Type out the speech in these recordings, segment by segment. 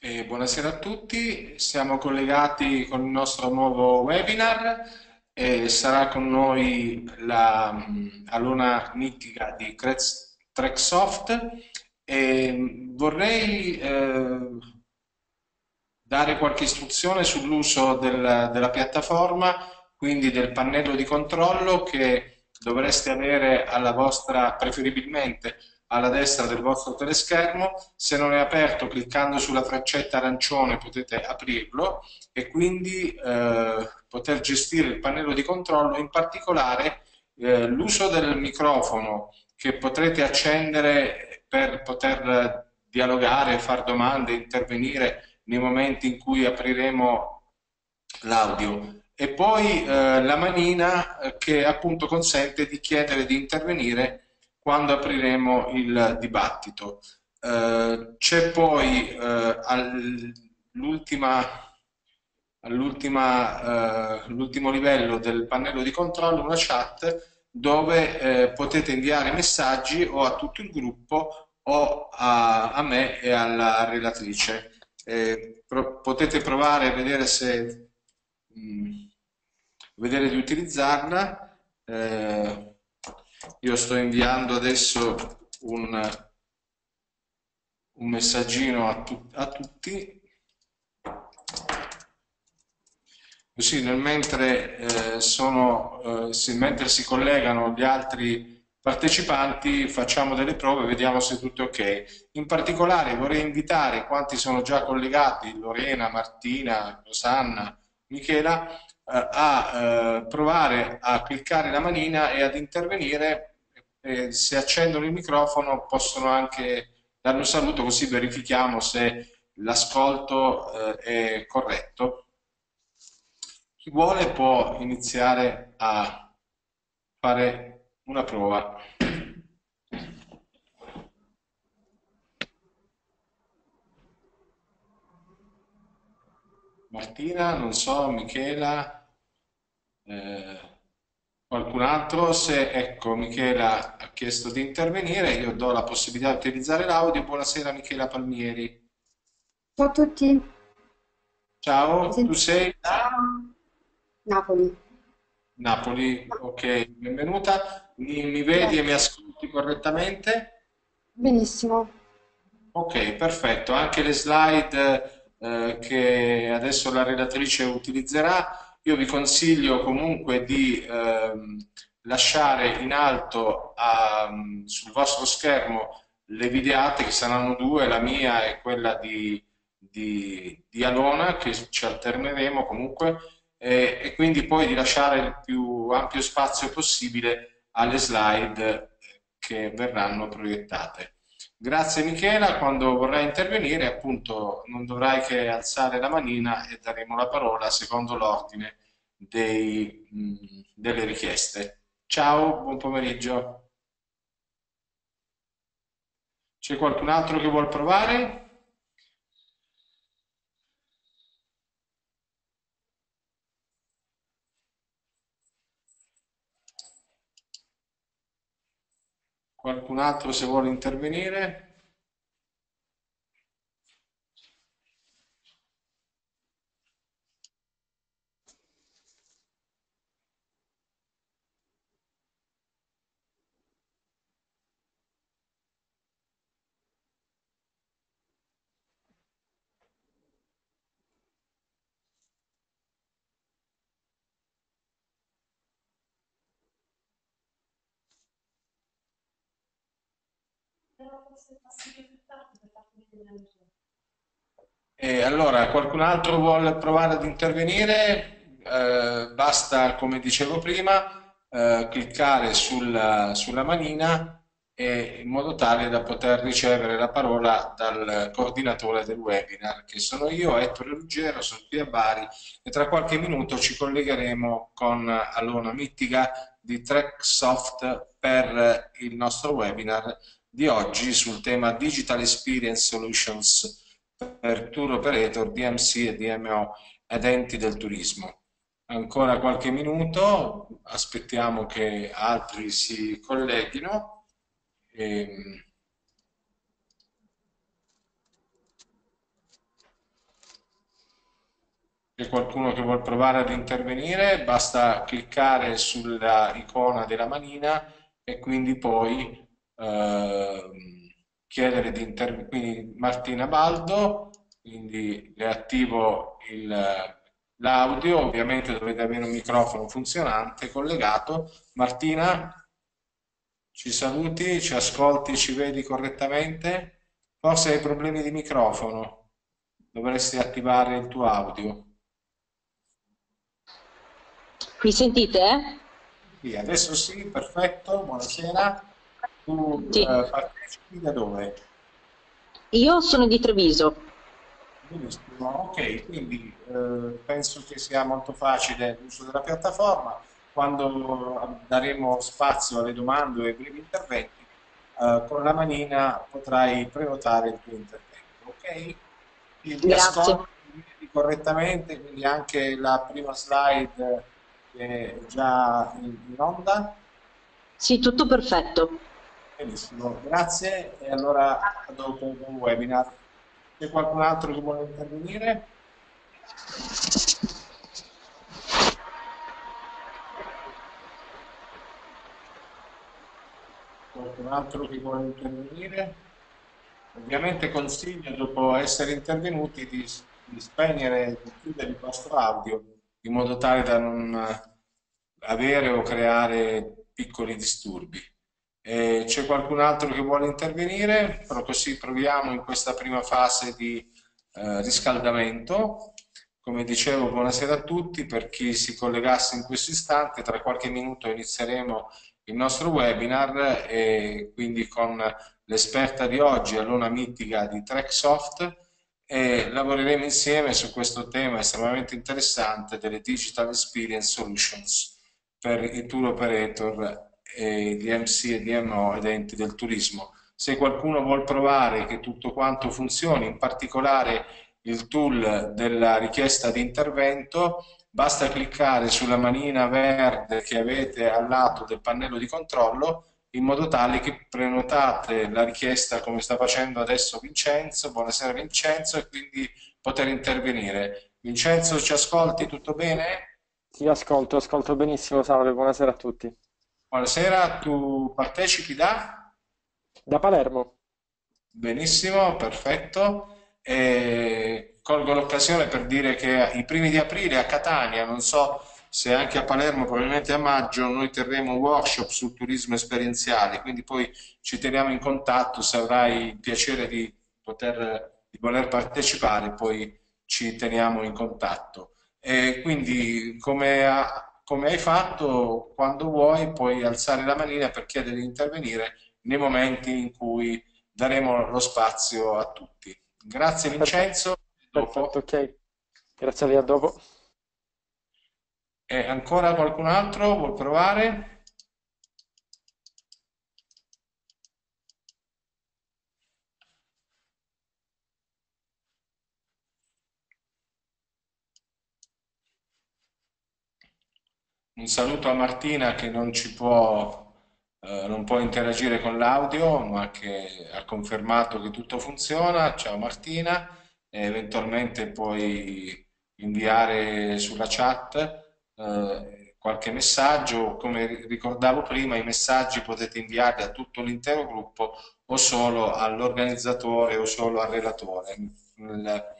Buonasera a tutti, siamo collegati con il nostro nuovo webinar e sarà con noi la Alona Mitiga di TrekkSoft e vorrei dare qualche istruzione sull'uso della piattaforma, quindi del pannello di controllo che dovreste avere alla vostra, preferibilmente alla destra del vostro teleschermo. Se non è aperto, cliccando sulla freccetta arancione potete aprirlo e quindi poter gestire il pannello di controllo, in particolare l'uso del microfono che potrete accendere per poter dialogare, fare domande, intervenire nei momenti in cui apriremo l'audio, e poi la manina che appunto consente di chiedere di intervenire quando apriremo il dibattito. C'è poi all'ultimo livello del pannello di controllo una chat dove potete inviare messaggi o a tutto il gruppo o a me e alla relatrice. Potete provare a vedere se vedere di utilizzarla. Io sto inviando adesso un messaggino a tutti, così mentre si collegano gli altri partecipanti facciamo delle prove e vediamo se tutto è ok. In particolare vorrei invitare quanti sono già collegati, Lorena, Martina, Rosanna, Michela, a provare a cliccare la manina e ad intervenire. Se accendono il microfono possono anche dare un saluto, così verifichiamo se l'ascolto è corretto. Chi vuole può iniziare a fare una prova. Martina, non so, Michela, qualcun altro? Se, ecco, Michela ha chiesto di intervenire, io do la possibilità di utilizzare l'audio. Buonasera Michela Palmieri. Ciao a tutti. Ciao, tu sei da Napoli? Napoli, ok, benvenuta. Mi vedi e mi ascolti correttamente? Benissimo. Ok, perfetto. Anche le slide che adesso la relatrice utilizzerà, io vi consiglio comunque di lasciare in alto sul vostro schermo le videate, che saranno due, la mia e quella di Alona, che ci alterneremo comunque, e quindi poi di lasciare il più ampio spazio possibile alle slide che verranno proiettate. Grazie Michela. Quando vorrai intervenire, appunto, non dovrai che alzare la manina e daremo la parola secondo l'ordine delle richieste. Ciao, buon pomeriggio. C'è qualcun altro che vuol provare? Qualcun altro se vuole intervenire? E allora, qualcun altro vuole provare ad intervenire? Basta, come dicevo prima, cliccare sulla manina, e in modo tale da poter ricevere la parola dal coordinatore del webinar, che sono io, Ettore Ruggero, sono qui a Bari, e tra qualche minuto ci collegheremo con Alona Mitiga di TrekkSoft per il nostro webinar di oggi sul tema Digital Experience Solutions per Tour Operator, DMC e DMO ed enti del turismo. Ancora qualche minuto, aspettiamo che altri si colleghino. c'è qualcuno che vuol provare ad intervenire, basta cliccare sulla icona della manina e quindi poi chiedere di intervenire. Quindi Martina Baldo, quindi le attivo l'audio, ovviamente dovete avere un microfono funzionante, collegato. Martina, ci saluti, ci ascolti, ci vedi correttamente? Forse hai problemi di microfono, dovresti attivare il tuo audio. Mi sentite? Sì, adesso sì, perfetto, buonasera. Tu sì. Partecipi da dove? Io sono di Treviso. Benissimo, ok, quindi penso che sia molto facile l'uso della piattaforma. Quando daremo spazio alle domande e ai brevi interventi, con la manina potrai prenotare il tuo intervento, ok? Ti ascolti correttamente, quindi anche la prima slide è già in onda? Sì, tutto perfetto. Benissimo, grazie, e allora dopo un webinar. C'è qualcun altro che vuole intervenire? Qualcun altro che vuole intervenire? Ovviamente consiglio, dopo essere intervenuti, di spegnere, di chiudere il vostro audio, in modo tale da non avere o creare piccoli disturbi. C'è qualcun altro che vuole intervenire? Però così proviamo in questa prima fase di riscaldamento. Come dicevo, buonasera a tutti. Per chi si collegasse in questo istante, tra qualche minuto inizieremo il nostro webinar, e quindi con l'esperta di oggi, Alona Mitiga di TrekkSoft, e lavoreremo insieme su questo tema estremamente interessante delle Digital Experience Solutions per i Tour Operator, DMC e DMO ed enti del turismo. Se qualcuno vuol provare che tutto quanto funzioni, in particolare il tool della richiesta di intervento, basta cliccare sulla manina verde che avete al lato del pannello di controllo, in modo tale che prenotate la richiesta come sta facendo adesso Vincenzo. Buonasera Vincenzo, e quindi poter intervenire. Vincenzo, ci ascolti? Tutto bene? Sì, ascolto benissimo, salve, buonasera a tutti. Buonasera, tu partecipi da? Da Palermo. Benissimo, perfetto. E colgo l'occasione per dire che i primi di aprile a Catania, non so se anche a Palermo, probabilmente a maggio, noi terremo un workshop sul turismo esperienziale, quindi poi ci teniamo in contatto. Se avrai il piacere di voler partecipare, poi ci teniamo in contatto. E quindi come hai fatto, quando vuoi puoi alzare la manina per chiedere di intervenire nei momenti in cui daremo lo spazio a tutti. Grazie Vincenzo. Perfetto, ok. Grazie a voi, a dopo. E ancora qualcun altro vuol provare? Un saluto a Martina che non può interagire con l'audio, ma che ha confermato che tutto funziona. Ciao Martina, e eventualmente puoi inviare sulla chat qualche messaggio. Come ricordavo prima, i messaggi potete inviarli a tutto l'intero gruppo o solo all'organizzatore o solo al relatore. Nel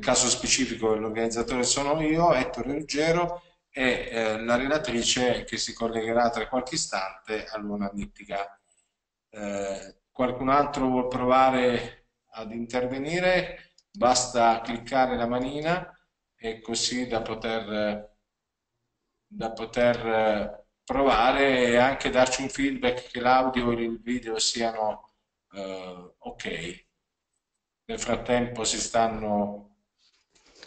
caso specifico l'organizzatore sono io, Ettore Ruggero, e la relatrice che si collegherà tra qualche istante, Alona Mitiga. Qualcun altro vuol provare ad intervenire? Basta cliccare la manina, e così da poter provare e anche darci un feedback che l'audio e il video siano ok. Nel frattempo si stanno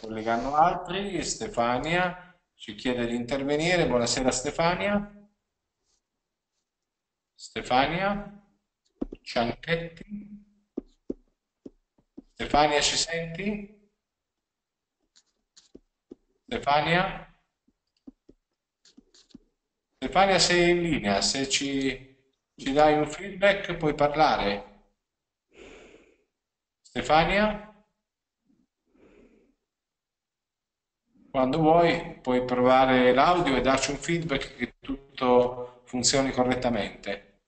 collegando altri. Stefania ci chiede di intervenire. Buonasera Stefania. Stefania Cianchetti. Stefania, ci senti? Stefania? Stefania, sei in linea? Se ci dai un feedback puoi parlare. Stefania? Quando vuoi puoi provare l'audio e darci un feedback che tutto funzioni correttamente.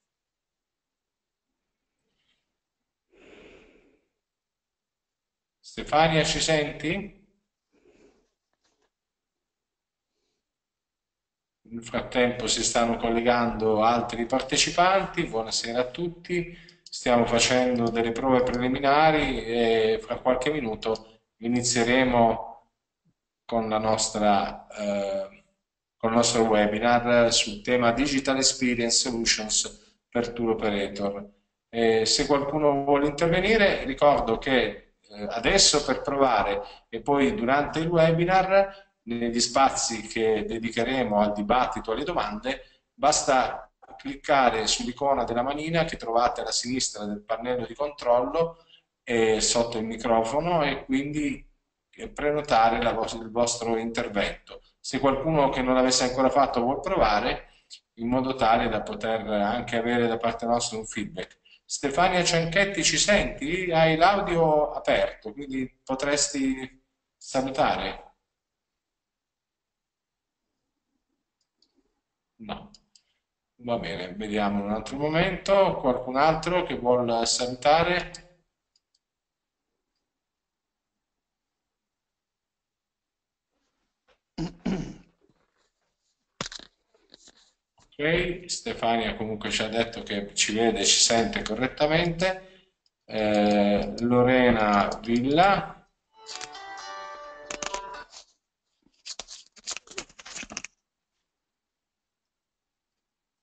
Stefania, ci senti? Nel frattempo si stanno collegando altri partecipanti. Buonasera a tutti. Stiamo facendo delle prove preliminari e fra qualche minuto inizieremo con la nostra, con il nostro webinar sul tema Digital Experience Solutions per Tour Operator. E se qualcuno vuole intervenire, ricordo che adesso per provare e poi durante il webinar, negli spazi che dedicheremo al dibattito e alle domande, basta cliccare sull'icona della manina che trovate alla sinistra del pannello di controllo e sotto il microfono e quindi prenotare il vostro intervento. Se qualcuno che non l'avesse ancora fatto vuol provare, in modo tale da poter anche avere da parte nostra un feedback. Stefania Cianchetti, ci senti? Hai l'audio aperto, quindi potresti salutare. No. Va bene, vediamo un altro momento. Qualcun altro che vuol salutare? Okay. Stefania comunque ci ha detto che ci vede e ci sente correttamente. Lorena Villa.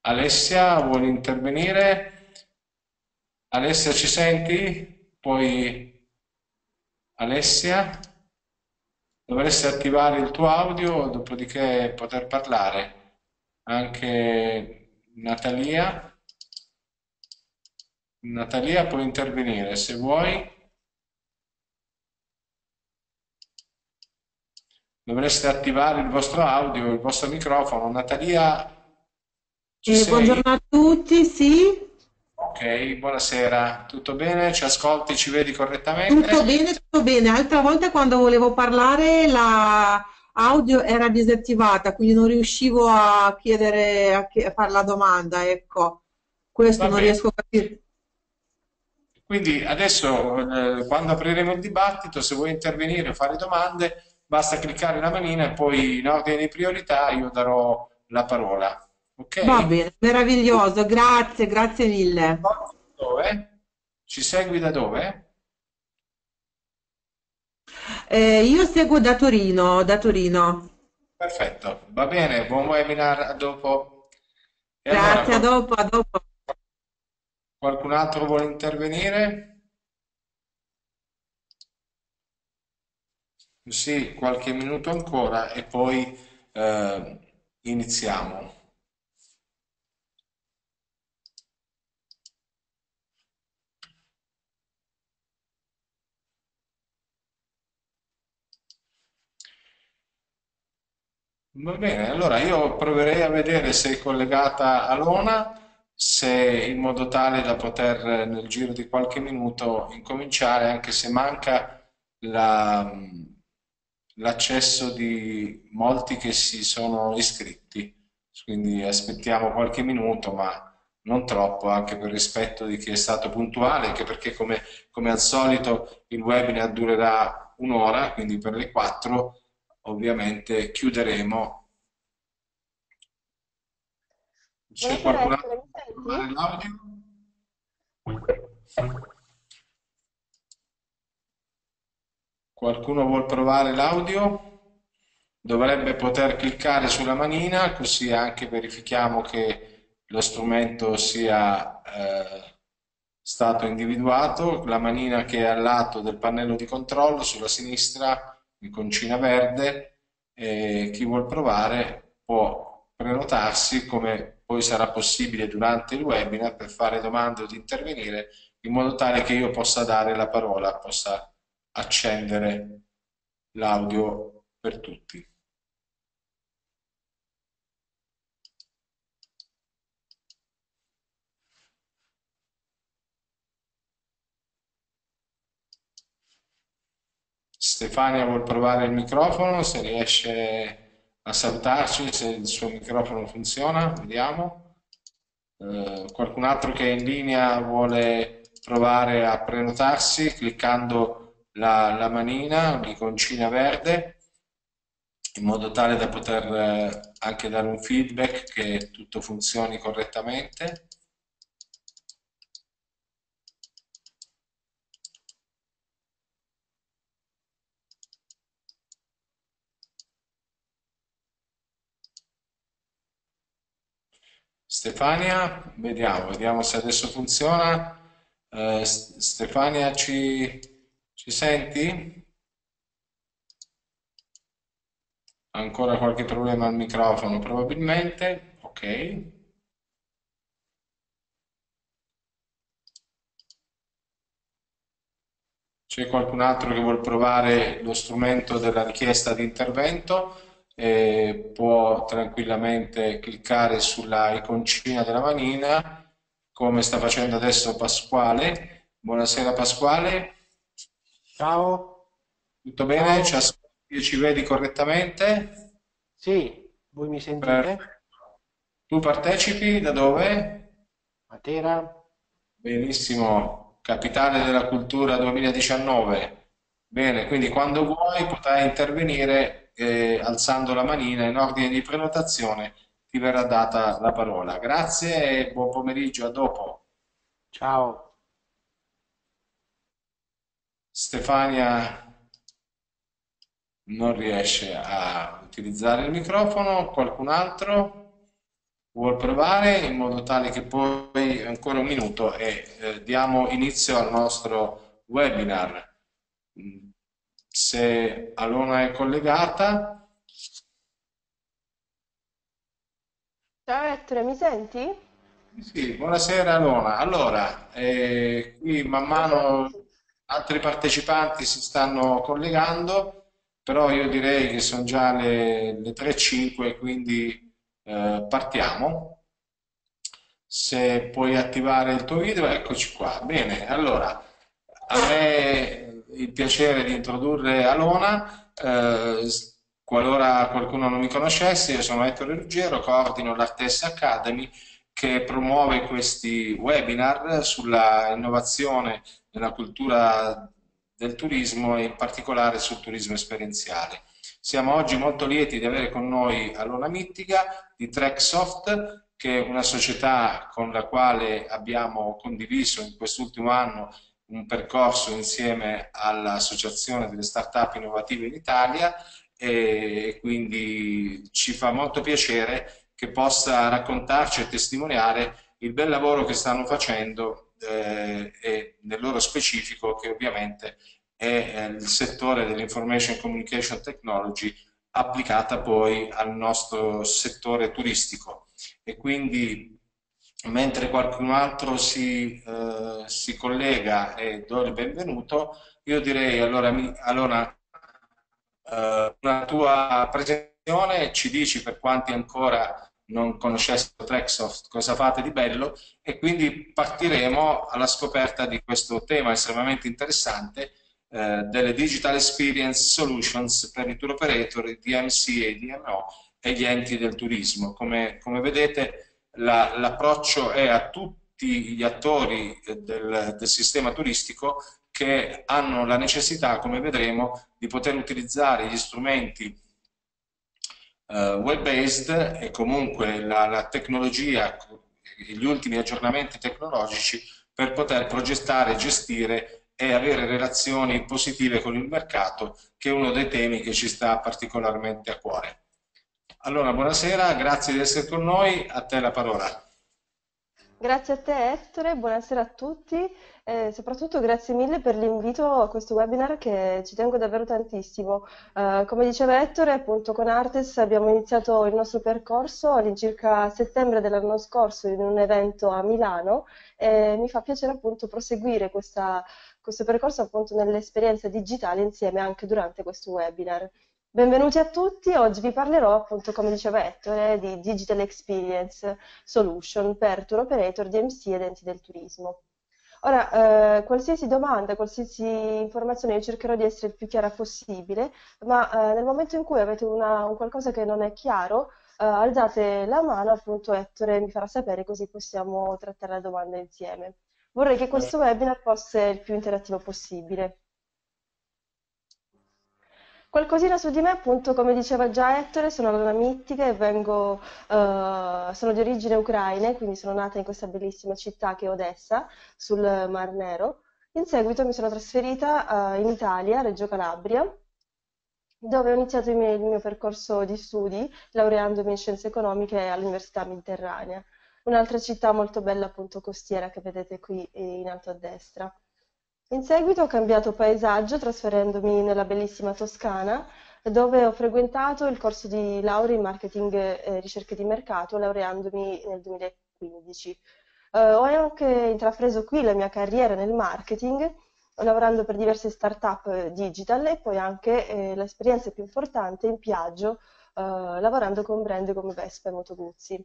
Alessia vuole intervenire? Alessia, ci senti? Poi Alessia, dovresti attivare il tuo audio, dopodiché poter parlare. Anche Natalia. Natalia, puoi intervenire se vuoi. Dovreste attivare il vostro audio, il vostro microfono. Natalia, buongiorno a tutti, sì. Ok, buonasera, tutto bene? Ci ascolti, ci vedi correttamente? Tutto bene, tutto bene. L'altra volta quando volevo parlare la audio era disattivata, quindi non riuscivo a chiedere, a fare la domanda, ecco, questo non riesco a capire. Quindi adesso quando apriremo il dibattito, se vuoi intervenire o fare domande, basta cliccare la manina e poi in ordine di priorità io darò la parola. Okay? Va bene, meraviglioso, grazie, grazie mille. Dove? Ci segui da dove? Io seguo da Torino, Perfetto, va bene, buon webinar, a dopo. E grazie, allora, a dopo. Qualcun altro vuole intervenire? Sì, qualche minuto ancora e poi iniziamo. Va bene, allora io proverei a vedere se è collegata Alona, in modo tale da poter nel giro di qualche minuto incominciare, anche se manca l'accesso di molti che si sono iscritti. Quindi aspettiamo qualche minuto, ma non troppo, anche per rispetto di chi è stato puntuale, anche perché come al solito il webinar durerà un'ora, quindi per le 4. Ovviamente chiuderemo. C'è qualcun altro che vuole fare l'audio? Qualcuno vuol provare l'audio? Dovrebbe poter cliccare sulla manina, così anche verifichiamo che lo strumento sia stato individuato. La manina che è al lato del pannello di controllo sulla sinistra, l'iconcina verde, e chi vuol provare può prenotarsi, come poi sarà possibile durante il webinar, per fare domande o di intervenire, in modo tale che io possa dare la parola, possa accendere l'audio per tutti. Stefania vuol provare il microfono, se riesce a salutarci, se il suo microfono funziona, vediamo. Qualcun altro che è in linea vuole provare a prenotarsi cliccando la manina l'iconcina verde, in modo tale da poter anche dare un feedback che tutto funzioni correttamente. Stefania, vediamo se adesso funziona. Stefania, ci senti? Ancora qualche problema al microfono, probabilmente. Ok. C'è qualcun altro che vuol provare lo strumento della richiesta di intervento? E può tranquillamente cliccare sulla iconcina della manina, come sta facendo adesso Pasquale. Buonasera Pasquale. Ciao. Tutto bene? Ciao. Ci ascolti e ci vedi correttamente? Sì, voi mi sentite? Perfetto. Tu partecipi da dove? Matera. Benissimo, capitale della cultura 2019. Bene, quindi quando vuoi potrai intervenire alzando la manina in ordine di prenotazione, ti verrà data la parola. Grazie e buon pomeriggio, a dopo. Ciao. Stefania non riesce a utilizzare il microfono. Qualcun altro vuol provare, in modo tale che poi ancora un minuto e diamo inizio al nostro webinar. Se Alona è collegata. Ciao Ettore, mi senti? Sì, buonasera Alona. Allora, qui man mano altri partecipanti si stanno collegando, però io direi che sono già le 3:05, quindi partiamo. Se puoi attivare il tuo video, eccoci qua. Bene, allora, avrei il piacere di introdurre Alona. Qualora qualcuno non mi conoscesse, io sono Ettore Ruggero, coordino l'Artes Academy, che promuove questi webinar sulla innovazione nella cultura del turismo e in particolare sul turismo esperienziale. Siamo oggi molto lieti di avere con noi Alona Mitiga di TrekkSoft, che è una società con la quale abbiamo condiviso in quest'ultimo anno un percorso insieme all'Associazione delle Start-up Innovative in Italia, e quindi ci fa molto piacere che possa raccontarci e testimoniare il bel lavoro che stanno facendo e nel loro specifico, che ovviamente è il settore dell'Information Communication Technology applicata poi al nostro settore turistico. E quindi, mentre qualcun altro si collega e do il benvenuto, io direi allora una tua presentazione, ci dici, per quanti ancora non conoscessero TrekkSoft, cosa fate di bello, e quindi partiremo alla scoperta di questo tema estremamente interessante delle Digital Experience Solutions per i Tour Operator, DMC e DMO e gli enti del turismo. Come vedete, l'approccio è a tutti gli attori del sistema turistico, che hanno la necessità, come vedremo, di poter utilizzare gli strumenti web-based e comunque la tecnologia, gli ultimi aggiornamenti tecnologici, per poter progettare, gestire e avere relazioni positive con il mercato, che è uno dei temi che ci sta particolarmente a cuore. Allora, buonasera, grazie di essere con noi, a te la parola. Grazie a te Ettore, buonasera a tutti, soprattutto grazie mille per l'invito a questo webinar che ci tengo davvero tantissimo. Come diceva Ettore, appunto con Artes abbiamo iniziato il nostro percorso all'incirca settembre dell'anno scorso in un evento a Milano, e mi fa piacere appunto proseguire questo percorso appunto nell'esperienza digitale insieme anche durante questo webinar. Benvenuti a tutti, oggi vi parlerò appunto, come diceva Ettore, di Digital Experience Solution per Tour Operator, DMC ed enti del turismo. Ora, qualsiasi domanda, qualsiasi informazione, io cercherò di essere il più chiara possibile, ma nel momento in cui avete un qualcosa che non è chiaro, alzate la mano, appunto Ettore mi farà sapere, così possiamo trattare la domanda insieme. Vorrei che questo webinar fosse il più interattivo possibile. Qualcosina su di me, appunto, come diceva già Ettore, sono Alona Mitiga e vengo, sono di origine ucraina, quindi sono nata in questa bellissima città che è Odessa, sul Mar Nero. In seguito mi sono trasferita in Italia, a Reggio Calabria, dove ho iniziato il mio percorso di studi, laureandomi in scienze economiche all'Università Mediterranea, un'altra città molto bella, appunto, costiera, che vedete qui in alto a destra. In seguito ho cambiato paesaggio trasferendomi nella bellissima Toscana, dove ho frequentato il corso di laurea in marketing e ricerche di mercato, laureandomi nel 2015. Ho anche intrapreso qui la mia carriera nel marketing, lavorando per diverse start-up digital e poi anche l'esperienza più importante in viaggio, lavorando con brand come Vespa e Moto Guzzi.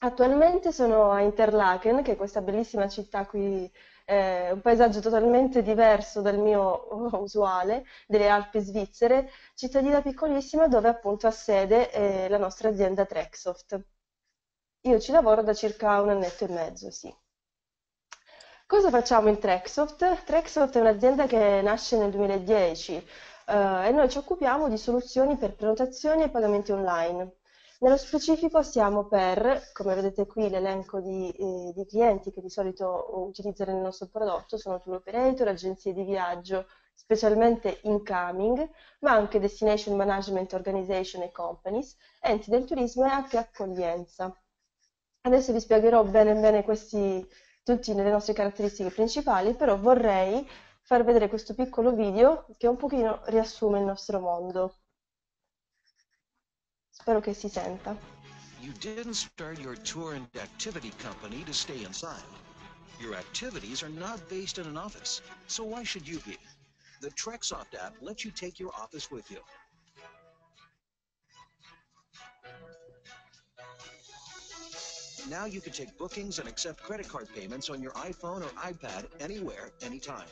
Attualmente sono a Interlaken, che è questa bellissima città qui, un paesaggio totalmente diverso dal mio usuale, delle Alpi svizzere, cittadina piccolissima dove appunto ha sede la nostra azienda TrekkSoft. Io ci lavoro da circa un annetto e mezzo, sì. Cosa facciamo in TrekkSoft? TrekkSoft è un'azienda che nasce nel 2010 e noi ci occupiamo di soluzioni per prenotazioni e pagamenti online. Nello specifico siamo per, come vedete qui, l'elenco di clienti che di solito utilizzano il nostro prodotto, sono tour operator, agenzie di viaggio, specialmente incoming, ma anche destination management organization e companies, enti del turismo e anche accoglienza. Adesso vi spiegherò bene tutte le nostre caratteristiche principali, però vorrei far vedere questo piccolo video che un pochino riassume il nostro mondo. Spero che si senta. You didn't start your tour and activity company to stay inside. Your activities are not based in an office, so why should you be? The TrekkSoft app lets you take your office with you. Now you can take bookings and accept credit card payments on your iPhone or iPad anywhere, anytime.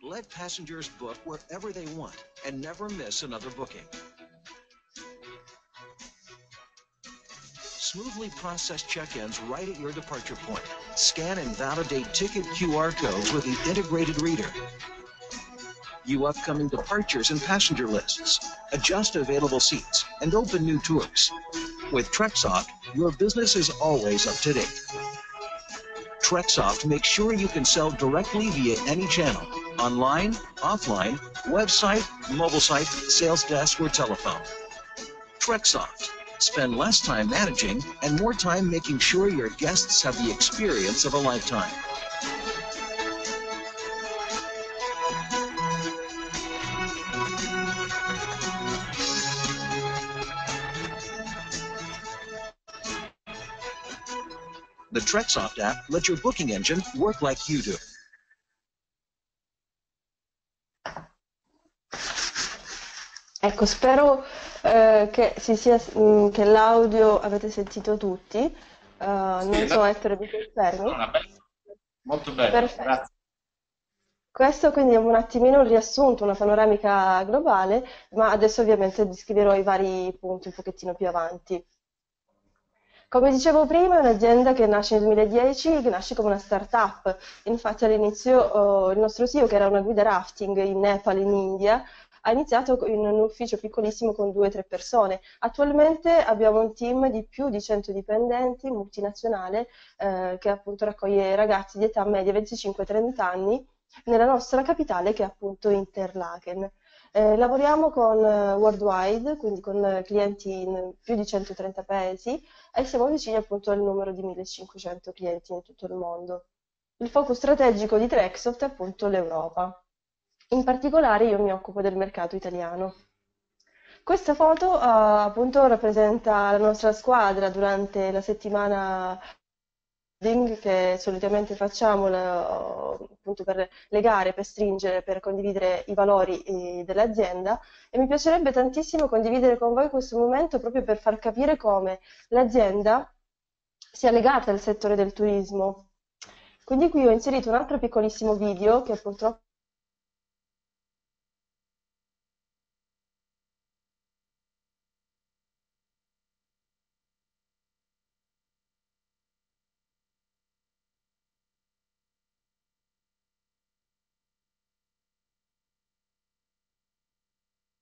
Let passengers book wherever they want and never miss another booking. Smoothly process check-ins right at your departure point. Scan and validate ticket QR codes with the integrated reader. View upcoming departures and passenger lists. Adjust available seats and open new tours. With TrekkSoft, your business is always up to date. TrekkSoft makes sure you can sell directly via any channel. Online, offline, website, mobile site, sales desk, or telephone. TrekkSoft. Spend less time managing and more time making sure your guests have the experience of a lifetime. The TrekkSoft app lets your booking engine work like you do. Ecco, spero che l'audio avete sentito tutti, non so Ettore mi confermi. Molto bello, perfetto. Grazie. Questo quindi è un attimino un riassunto, una panoramica globale, ma adesso ovviamente descriverò i vari punti un pochettino più avanti. Come dicevo prima, è un'azienda che nasce nel 2010, che nasce come una start-up. Infatti all'inizio il nostro CEO, che era una guida rafting in Nepal, in India, ha iniziato in un ufficio piccolissimo con 2 o 3 persone. Attualmente abbiamo un team di più di 100 dipendenti, multinazionale, che appunto raccoglie ragazzi di età media 25-30 anni nella nostra capitale, che è appunto Interlaken. Lavoriamo con worldwide, quindi con clienti in più di 130 paesi e siamo vicini appunto al numero di 1500 clienti in tutto il mondo. Il focus strategico di TrekkSoft è appunto l'Europa. In particolare io mi occupo del mercato italiano. Questa foto appunto rappresenta la nostra squadra durante la settimana che solitamente facciamo appunto per le gare, per stringere, per condividere i valori dell'azienda, e mi piacerebbe tantissimo condividere con voi questo momento proprio per far capire come l'azienda sia legata al settore del turismo. Quindi qui ho inserito un altro piccolissimo video che purtroppo...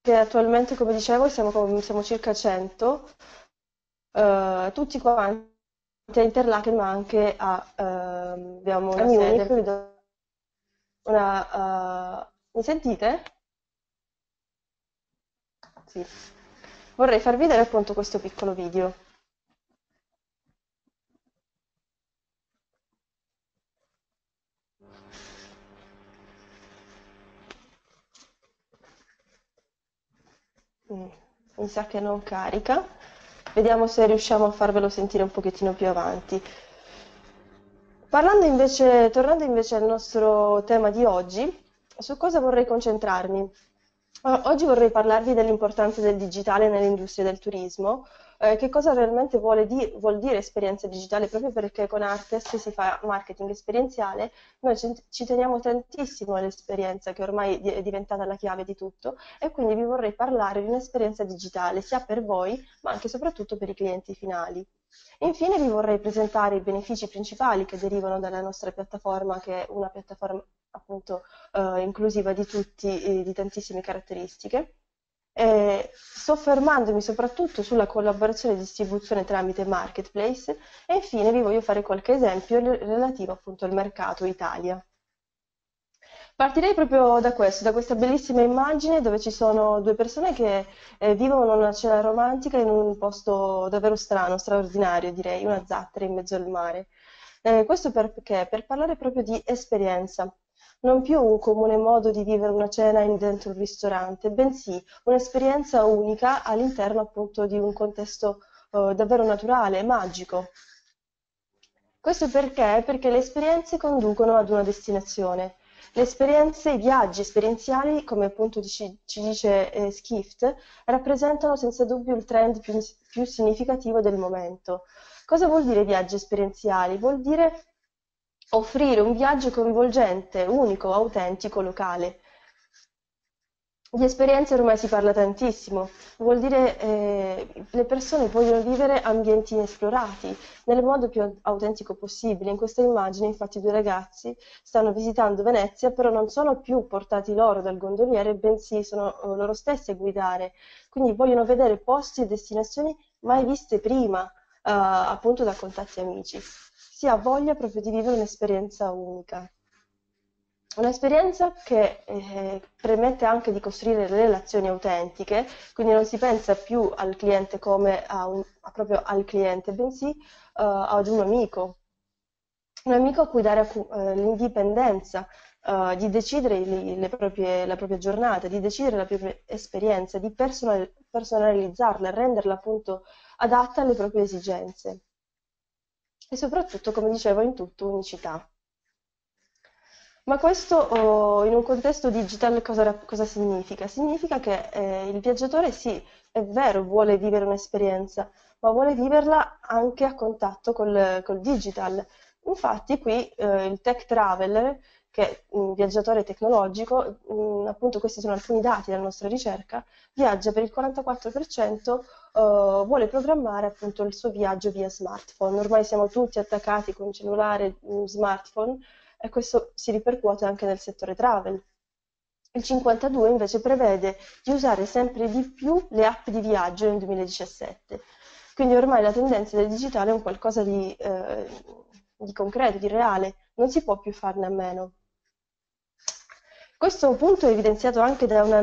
Attualmente, come dicevo, siamo circa 100, tutti quanti a Interlaken, ma anche abbiamo una sede. Mi sentite? Sì. Vorrei farvi vedere appunto questo piccolo video. Mi sa che non carica, vediamo se riusciamo a farvelo sentire un pochettino più avanti. Tornando invece al nostro tema di oggi, su cosa vorrei concentrarmi? Oggi vorrei parlarvi dell'importanza del digitale nell'industria del turismo, che cosa realmente vuol dire esperienza digitale, proprio perché con Artest si fa marketing esperienziale. Noi ci teniamo tantissimo all'esperienza, che ormai è diventata la chiave di tutto, e quindi vi vorrei parlare di un'esperienza digitale sia per voi ma anche e soprattutto per i clienti finali. Infine vi vorrei presentare i benefici principali che derivano dalla nostra piattaforma, che è una piattaforma appunto inclusiva di tutti, di tantissime caratteristiche, soffermandomi soprattutto sulla collaborazione e distribuzione tramite marketplace, e infine vi voglio fare qualche esempio relativo appunto al mercato Italia. Partirei proprio da questa bellissima immagine dove ci sono due persone che vivono una cena romantica in un posto davvero strano, straordinario direi, una zattera in mezzo al mare. Questo perché? Per parlare proprio di esperienza. Non più un comune modo di vivere una cena dentro un ristorante, bensì un'esperienza unica all'interno appunto di un contesto davvero naturale, magico. Questo perché? Perché le esperienze conducono ad una destinazione. Le esperienze, i viaggi esperienziali, come appunto ci dice Skift, rappresentano senza dubbio il trend più significativo del momento. Cosa vuol dire viaggi esperienziali? Vuol dire offrire un viaggio coinvolgente, unico, autentico, locale. Di esperienze ormai si parla tantissimo, vuol dire le persone vogliono vivere ambienti inesplorati nel modo più autentico possibile. In questa immagine infatti due ragazzi stanno visitando Venezia, però non sono più portati loro dal gondoliere, bensì sono loro stessi a guidare, quindi vogliono vedere posti e destinazioni mai viste prima appunto da contatti amici. Si ha voglia proprio di vivere un'esperienza unica. Un'esperienza che permette anche di costruire relazioni autentiche, quindi non si pensa più al cliente come proprio al cliente, bensì ad un amico a cui dare l'indipendenza di decidere la propria giornata, di decidere la propria esperienza, di personalizzarla, renderla appunto adatta alle proprie esigenze e soprattutto, come dicevo, in tutto unicità. Ma questo in un contesto digitale cosa significa? Significa che il viaggiatore sì, è vero, vuole vivere un'esperienza, ma vuole viverla anche a contatto col digital. Infatti qui il tech traveler, che è un viaggiatore tecnologico, appunto questi sono alcuni dati della nostra ricerca, viaggia per il 44%, vuole programmare appunto il suo viaggio via smartphone. Ormai siamo tutti attaccati con cellulare, smartphone, e questo si ripercuote anche nel settore travel. Il 52% invece prevede di usare sempre di più le app di viaggio nel 2017, quindi ormai la tendenza del digitale è un qualcosa di concreto, di reale, non si può più farne a meno. Questo punto è evidenziato anche da una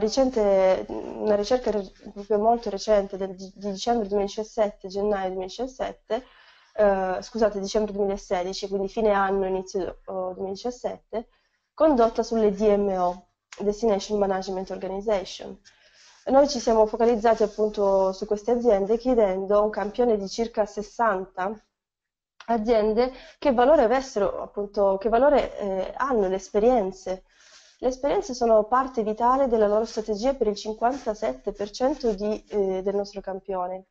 ricerca proprio molto recente di dicembre 2017, gennaio 2017, scusate, dicembre 2016, quindi fine anno, inizio 2017, condotta sulle DMO, Destination Management Organization. Noi ci siamo focalizzati appunto su queste aziende chiedendo un campione di circa 60 aziende che valore avessero appunto, che valore hanno le esperienze. Le esperienze sono parte vitale della loro strategia per il 57% del nostro campione.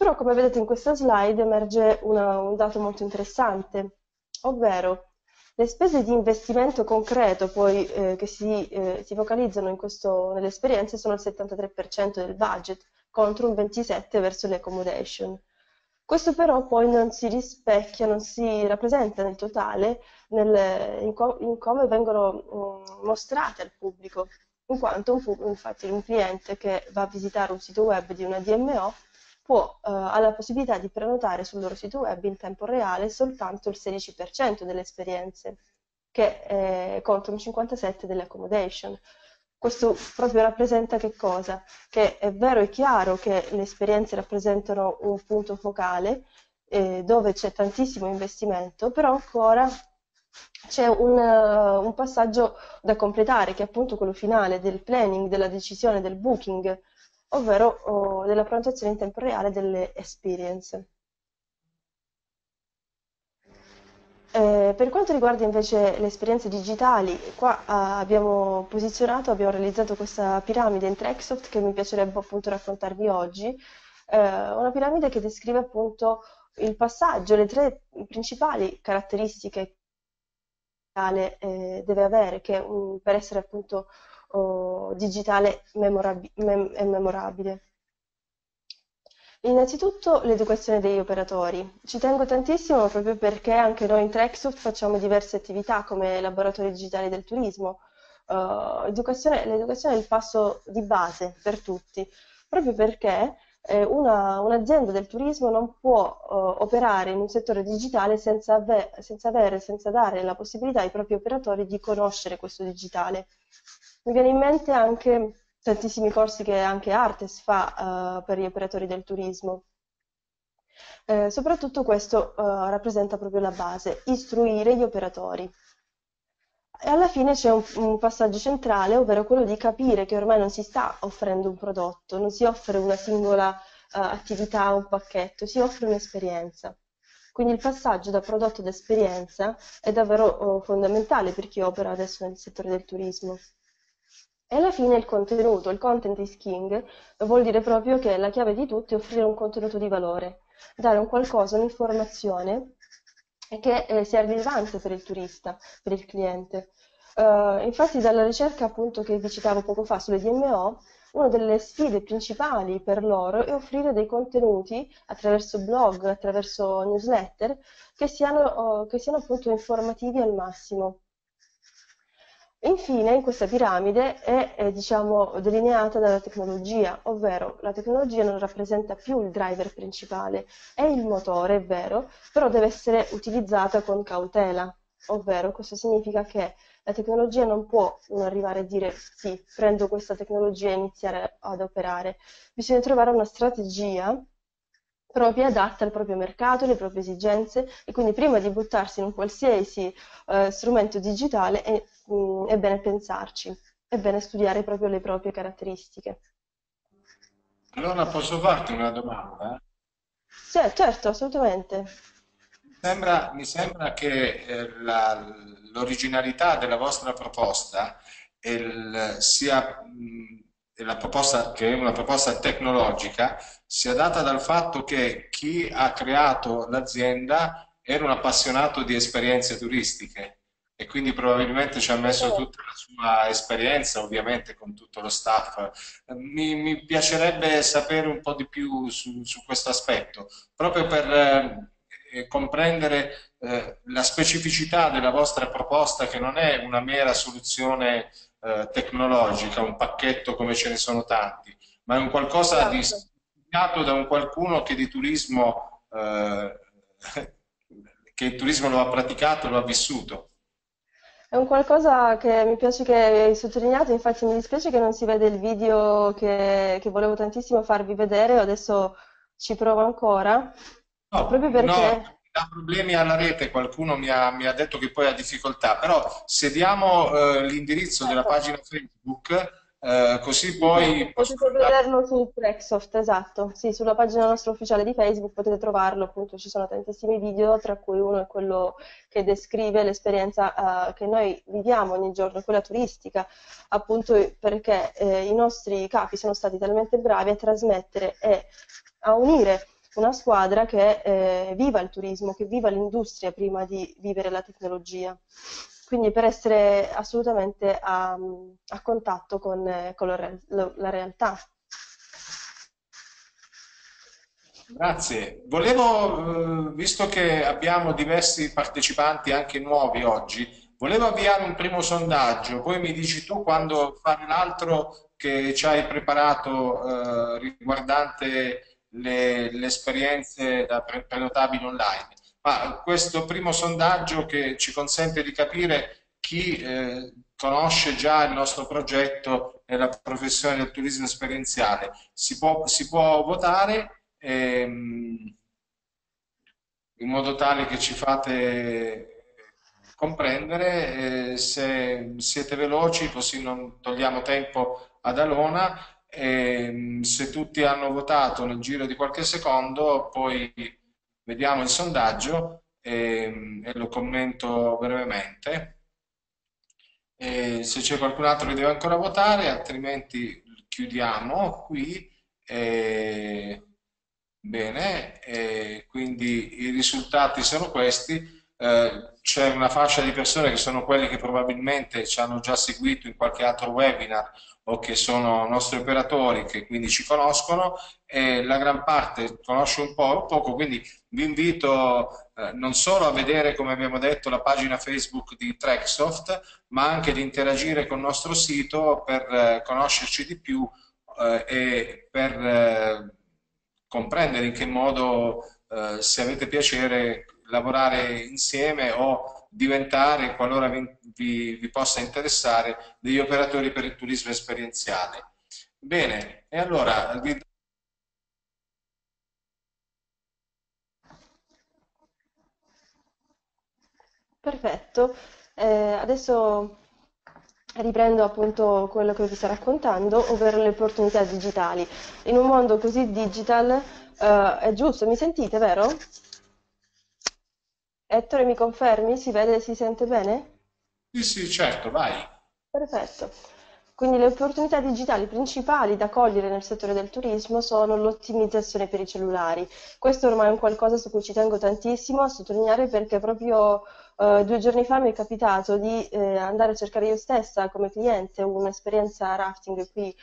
Però, come vedete in questa slide, emerge un dato molto interessante, ovvero le spese di investimento concreto poi, che si focalizzano nelle esperienze sono il 73% del budget, contro un 27% verso le accommodation. Questo però poi non si rispecchia, non si rappresenta nel totale in come vengono mostrate al pubblico, in quanto infatti un cliente che va a visitare un sito web di una DMO ha la possibilità di prenotare sul loro sito web in tempo reale soltanto il 16% delle esperienze, che contano il 57% delle accommodation. Questo proprio rappresenta che cosa? Che è vero e chiaro che le esperienze rappresentano un punto focale dove c'è tantissimo investimento, però ancora c'è un passaggio da completare, che è appunto quello finale del planning, della decisione, del booking, ovvero della prenotazione in tempo reale delle experience. Per quanto riguarda invece le esperienze digitali, qua abbiamo realizzato questa piramide in TrekkSoft che mi piacerebbe appunto raccontarvi oggi, una piramide che descrive appunto il passaggio, le tre principali caratteristiche che deve avere per essere appunto digitale e memorabile. Innanzitutto l'educazione degli operatori. Ci tengo tantissimo proprio perché anche noi in TrekkSoft facciamo diverse attività come laboratori digitali del turismo. L'educazione è il passo di base per tutti, proprio perché un'azienda del turismo non può operare in un settore digitale senza dare la possibilità ai propri operatori di conoscere questo digitale. Mi viene in mente anche tantissimi corsi che anche Artes fa per gli operatori del turismo. Soprattutto questo rappresenta proprio la base, istruire gli operatori. E alla fine c'è un passaggio centrale, ovvero quello di capire che ormai non si sta offrendo un prodotto, non si offre una singola attività o un pacchetto, si offre un'esperienza. Quindi il passaggio da prodotto ad esperienza è davvero fondamentale per chi opera adesso nel settore del turismo. E alla fine il contenuto, il content is king, vuol dire proprio che la chiave di tutto è offrire un contenuto di valore, dare un qualcosa, un'informazione che sia rilevante per il turista, per il cliente. Infatti dalla ricerca appunto che vi citavo poco fa sulle DMO, una delle sfide principali per loro è offrire dei contenuti attraverso blog, attraverso newsletter, che siano appunto informativi al massimo. Infine, in questa piramide è diciamo, delineata dalla tecnologia, ovvero la tecnologia non rappresenta più il driver principale, è il motore, è vero, però deve essere utilizzata con cautela, ovvero questo significa che la tecnologia non può arrivare a dire sì, prendo questa tecnologia e iniziare ad operare, bisogna trovare una strategia propria, adatta al proprio mercato, alle proprie esigenze, e quindi prima di buttarsi in un qualsiasi strumento digitale è bene pensarci, è bene studiare proprio le proprie caratteristiche. Allora posso farti una domanda? Sì, certo, assolutamente. Mi sembra che l'originalità della vostra proposta la proposta, che è una proposta tecnologica, sia data dal fatto che chi ha creato l'azienda era un appassionato di esperienze turistiche e quindi probabilmente ci ha messo tutta la sua esperienza, ovviamente con tutto lo staff. Mi piacerebbe sapere un po' di più su questo aspetto, proprio per comprendere la specificità della vostra proposta, che non è una mera soluzione tecnologica, un pacchetto come ce ne sono tanti, ma è un qualcosa di studiato da un qualcuno che di turismo che il turismo lo ha praticato, lo ha vissuto. È un qualcosa che mi piace che hai sottolineato, infatti mi dispiace che non si vede il video che volevo tantissimo farvi vedere, adesso ci provo ancora, no, proprio perché... No. Da problemi alla rete, qualcuno mi ha detto che poi ha difficoltà, però se diamo l'indirizzo della pagina Facebook, così poi... Potete vederlo su TrekkSoft, esatto, sì, sulla pagina nostra ufficiale di Facebook potete trovarlo, appunto ci sono tantissimi video, tra cui uno è quello che descrive l'esperienza che noi viviamo ogni giorno, quella turistica, appunto perché i nostri capi sono stati talmente bravi a trasmettere e a unire una squadra che viva il turismo, che viva l'industria prima di vivere la tecnologia. Quindi per essere assolutamente a contatto con la realtà. Grazie. Volevo, visto che abbiamo diversi partecipanti anche nuovi oggi, volevo avviare un primo sondaggio, poi mi dici tu quando fare l'altro che ci hai preparato riguardante le esperienze da prenotabili online. Ma questo primo sondaggio che ci consente di capire chi conosce già il nostro progetto nella professione del turismo esperienziale. Si può votare in modo tale che ci fate comprendere, se siete veloci, così non togliamo tempo ad Alona. Se tutti hanno votato nel giro di qualche secondo, poi vediamo il sondaggio e lo commento brevemente. Se c'è qualcun altro che deve ancora votare, altrimenti chiudiamo qui. Bene, quindi i risultati sono questi. C'è una fascia di persone che sono quelli che probabilmente ci hanno già seguito in qualche altro webinar o che sono nostri operatori, che quindi ci conoscono, e la gran parte conosce un po' o poco, quindi vi invito non solo a vedere, come abbiamo detto, la pagina Facebook di TrekkSoft, ma anche di interagire con il nostro sito per conoscerci di più e per comprendere in che modo, se avete piacere, lavorare insieme o diventare, qualora vi possa interessare, degli operatori per il turismo esperienziale. Bene, e allora perfetto, adesso riprendo appunto quello che vi sto raccontando, ovvero le opportunità digitali. In un mondo così digital, è giusto, mi sentite, vero? Ettore, mi confermi? Si vede e si sente bene? Sì, sì, certo, vai. Perfetto. Quindi le opportunità digitali principali da cogliere nel settore del turismo sono l'ottimizzazione per i cellulari. Questo ormai è un qualcosa su cui ci tengo tantissimo a sottolineare, perché proprio 2 giorni fa mi è capitato di andare a cercare io stessa come cliente un'esperienza rafting qui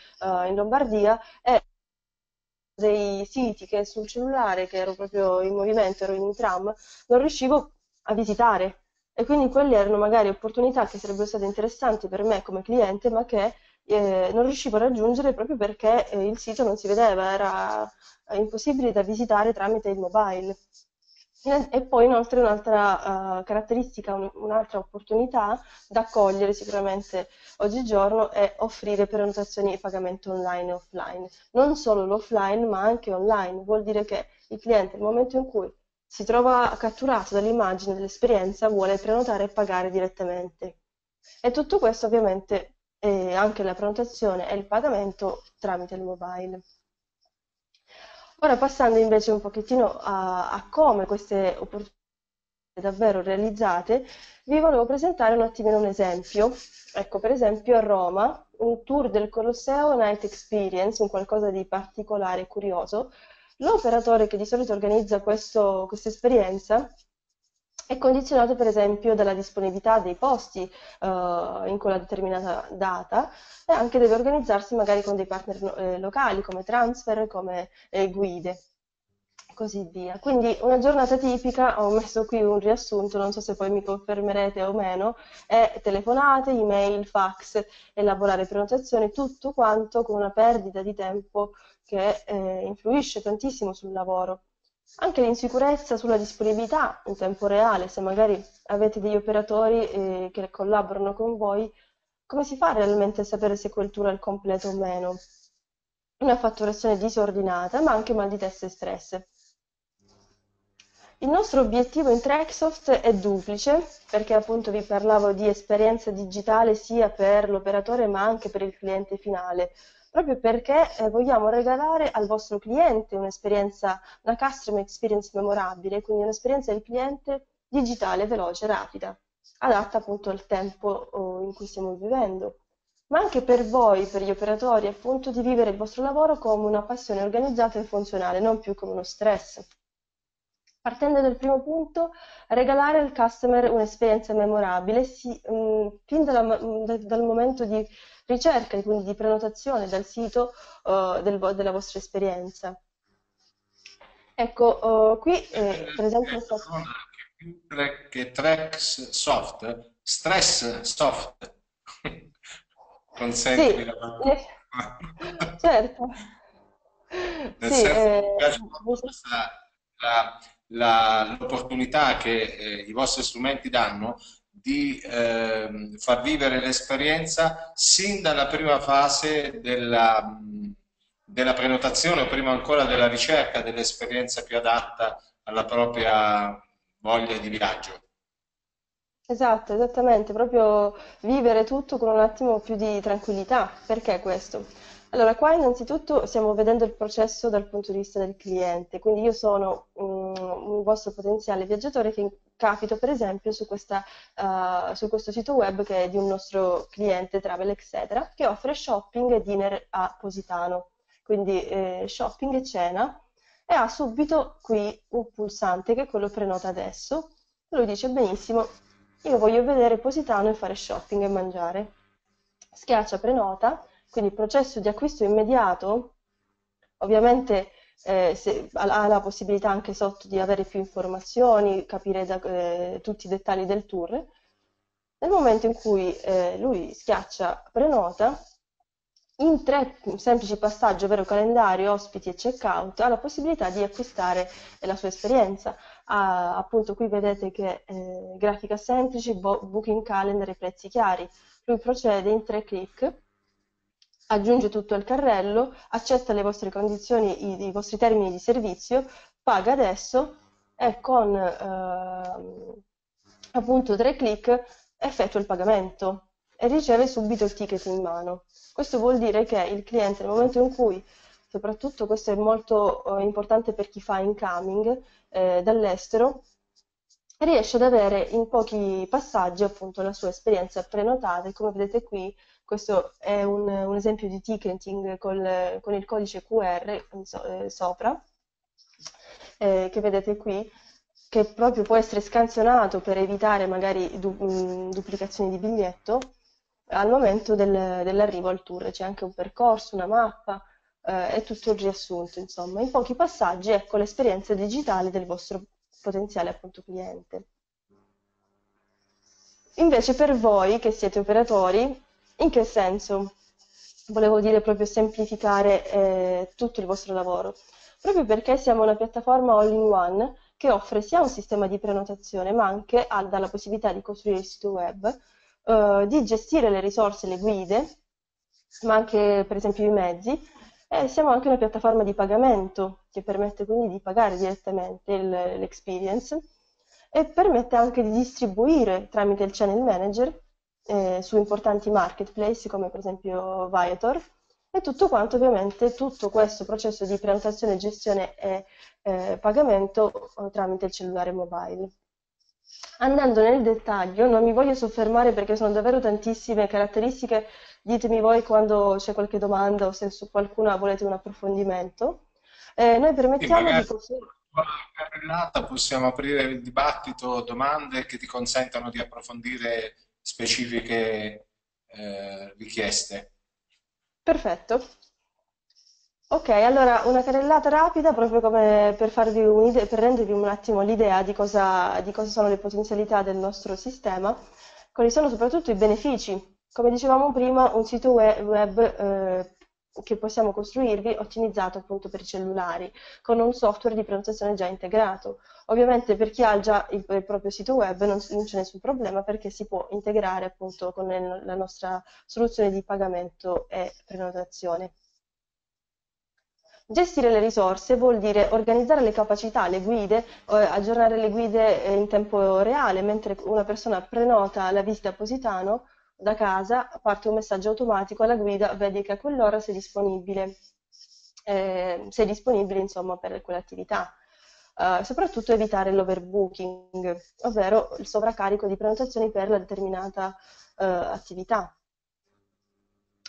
in Lombardia, e dei siti che sul cellulare, che ero proprio in movimento, ero in un tram, non riuscivo a visitare, e quindi quelle erano magari opportunità che sarebbero state interessanti per me come cliente, ma che non riuscivo a raggiungere proprio perché il sito non si vedeva, era impossibile da visitare tramite il mobile. E poi inoltre un'altra caratteristica, un'altra opportunità da cogliere sicuramente oggigiorno è offrire prenotazioni e pagamento online e offline. Non solo l'offline, ma anche online. Vuol dire che il cliente, nel momento in cui si trova catturato dall'immagine dell'esperienza, vuole prenotare e pagare direttamente. E tutto questo ovviamente, anche la prenotazione e il pagamento tramite il mobile. Ora, passando invece un pochettino a come queste opportunità davvero realizzate, vi volevo presentare un attimino un esempio. Ecco, per esempio a Roma, un tour del Colosseo Night Experience, un qualcosa di particolare e curioso. L'operatore che di solito organizza questa esperienza è condizionato per esempio dalla disponibilità dei posti in quella determinata data, e anche deve organizzarsi magari con dei partner locali come transfer, come guide, così via. Quindi una giornata tipica, ho messo qui un riassunto, non so se poi mi confermerete o meno, è telefonate, email, fax, elaborare prenotazioni, tutto quanto con una perdita di tempo che influisce tantissimo sul lavoro. Anche l'insicurezza sulla disponibilità in tempo reale, se magari avete degli operatori che collaborano con voi, come si fa realmente a sapere se quel tour è al completo o meno? Una fatturazione disordinata, ma anche mal di testa e stress. Il nostro obiettivo in TrekkSoft è duplice, perché appunto vi parlavo di esperienza digitale sia per l'operatore ma anche per il cliente finale, proprio perché vogliamo regalare al vostro cliente un'esperienza, una customer experience memorabile, quindi un'esperienza del cliente digitale, veloce, rapida, adatta appunto al tempo in cui stiamo vivendo. ma anche per voi, per gli operatori, appunto, di vivere il vostro lavoro come una passione organizzata e funzionale, non più come uno stress. Partendo dal primo punto, regalare al customer un'esperienza memorabile, fin dal momento di ricerca, quindi di prenotazione dal sito della vostra esperienza. Ecco, qui per esempio... Che TrekkSoft, StressSoft, consentimi la parola. Certo. Nel sì, senso che mi piace molto l'opportunità che i vostri strumenti danno di far vivere l'esperienza sin dalla prima fase della prenotazione o prima ancora della ricerca dell'esperienza più adatta alla propria voglia di viaggio. Esatto, esattamente, proprio vivere tutto con un attimo più di tranquillità. Perché questo? Allora, qua innanzitutto stiamo vedendo il processo dal punto di vista del cliente, quindi io sono un vostro potenziale viaggiatore che capito per esempio su questo sito web che è di un nostro cliente Travel Etc, che offre shopping e dinner a Positano, quindi shopping e cena, e ha subito qui un pulsante che è quello prenota adesso. Lui dice benissimo, io voglio vedere Positano e fare shopping e mangiare, schiaccia prenota. Quindi il processo di acquisto immediato, ovviamente ha la possibilità anche sotto di avere più informazioni, capire tutti i dettagli del tour. Nel momento in cui lui schiaccia prenota, in 3 semplici passaggi, ovvero calendario, ospiti e checkout, ha la possibilità di acquistare la sua esperienza. Ha, appunto, qui vedete che grafica semplice, booking calendar e prezzi chiari. Lui procede in 3 clic. Aggiunge tutto al carrello, accetta le vostre condizioni, i vostri termini di servizio, paga adesso e con appunto 3 clic effettua il pagamento e riceve subito il ticket in mano. Questo vuol dire che il cliente nel momento in cui, soprattutto questo è molto importante per chi fa incoming dall'estero, riesce ad avere in pochi passaggi appunto la sua esperienza prenotata e come vedete qui. Questo è un esempio di ticketing con il codice QR sopra, che vedete qui, che proprio può essere scansionato per evitare magari duplicazioni di biglietto al momento dell'arrivo al tour. C'è anche un percorso, una mappa, è tutto riassunto, insomma. In pochi passaggi, ecco l'esperienza digitale del vostro potenziale appunto cliente. Invece per voi che siete operatori, in che senso? Volevo dire proprio semplificare tutto il vostro lavoro, proprio perché siamo una piattaforma all-in-one che offre sia un sistema di prenotazione ma anche dà la possibilità di costruire il sito web, di gestire le risorse, le guide, ma anche per esempio i mezzi, e siamo anche una piattaforma di pagamento che permette quindi di pagare direttamente l'experience e permette anche di distribuire tramite il channel manager su importanti marketplace come per esempio Viator, e tutto quanto ovviamente tutto questo processo di prenotazione, gestione e pagamento tramite il cellulare mobile. Andando nel dettaglio, non mi voglio soffermare perché sono davvero tantissime caratteristiche, ditemi voi quando c'è qualche domanda o se su qualcuna volete un approfondimento. Noi permettiamo di costruire... Possiamo aprire il dibattito, domande che ti consentano di approfondire specifiche richieste. Perfetto. Ok, allora una carrellata rapida proprio come per farvi per rendervi un attimo l'idea di cosa sono le potenzialità del nostro sistema, quali sono soprattutto i benefici. Come dicevamo prima, un sito web che possiamo costruirvi ottimizzato appunto per i cellulari, con un software di prenotazione già integrato. Ovviamente per chi ha già il proprio sito web non c'è nessun problema perché si può integrare appunto con la nostra soluzione di pagamento e prenotazione. Gestire le risorse vuol dire organizzare le capacità, le guide, aggiornare le guide in tempo reale. Mentre una persona prenota la visita a Positano, da casa parte un messaggio automatico alla guida: vedi che a quell'ora sei disponibile insomma per quell'attività. Soprattutto evitare l'overbooking, ovvero il sovraccarico di prenotazioni per la determinata attività.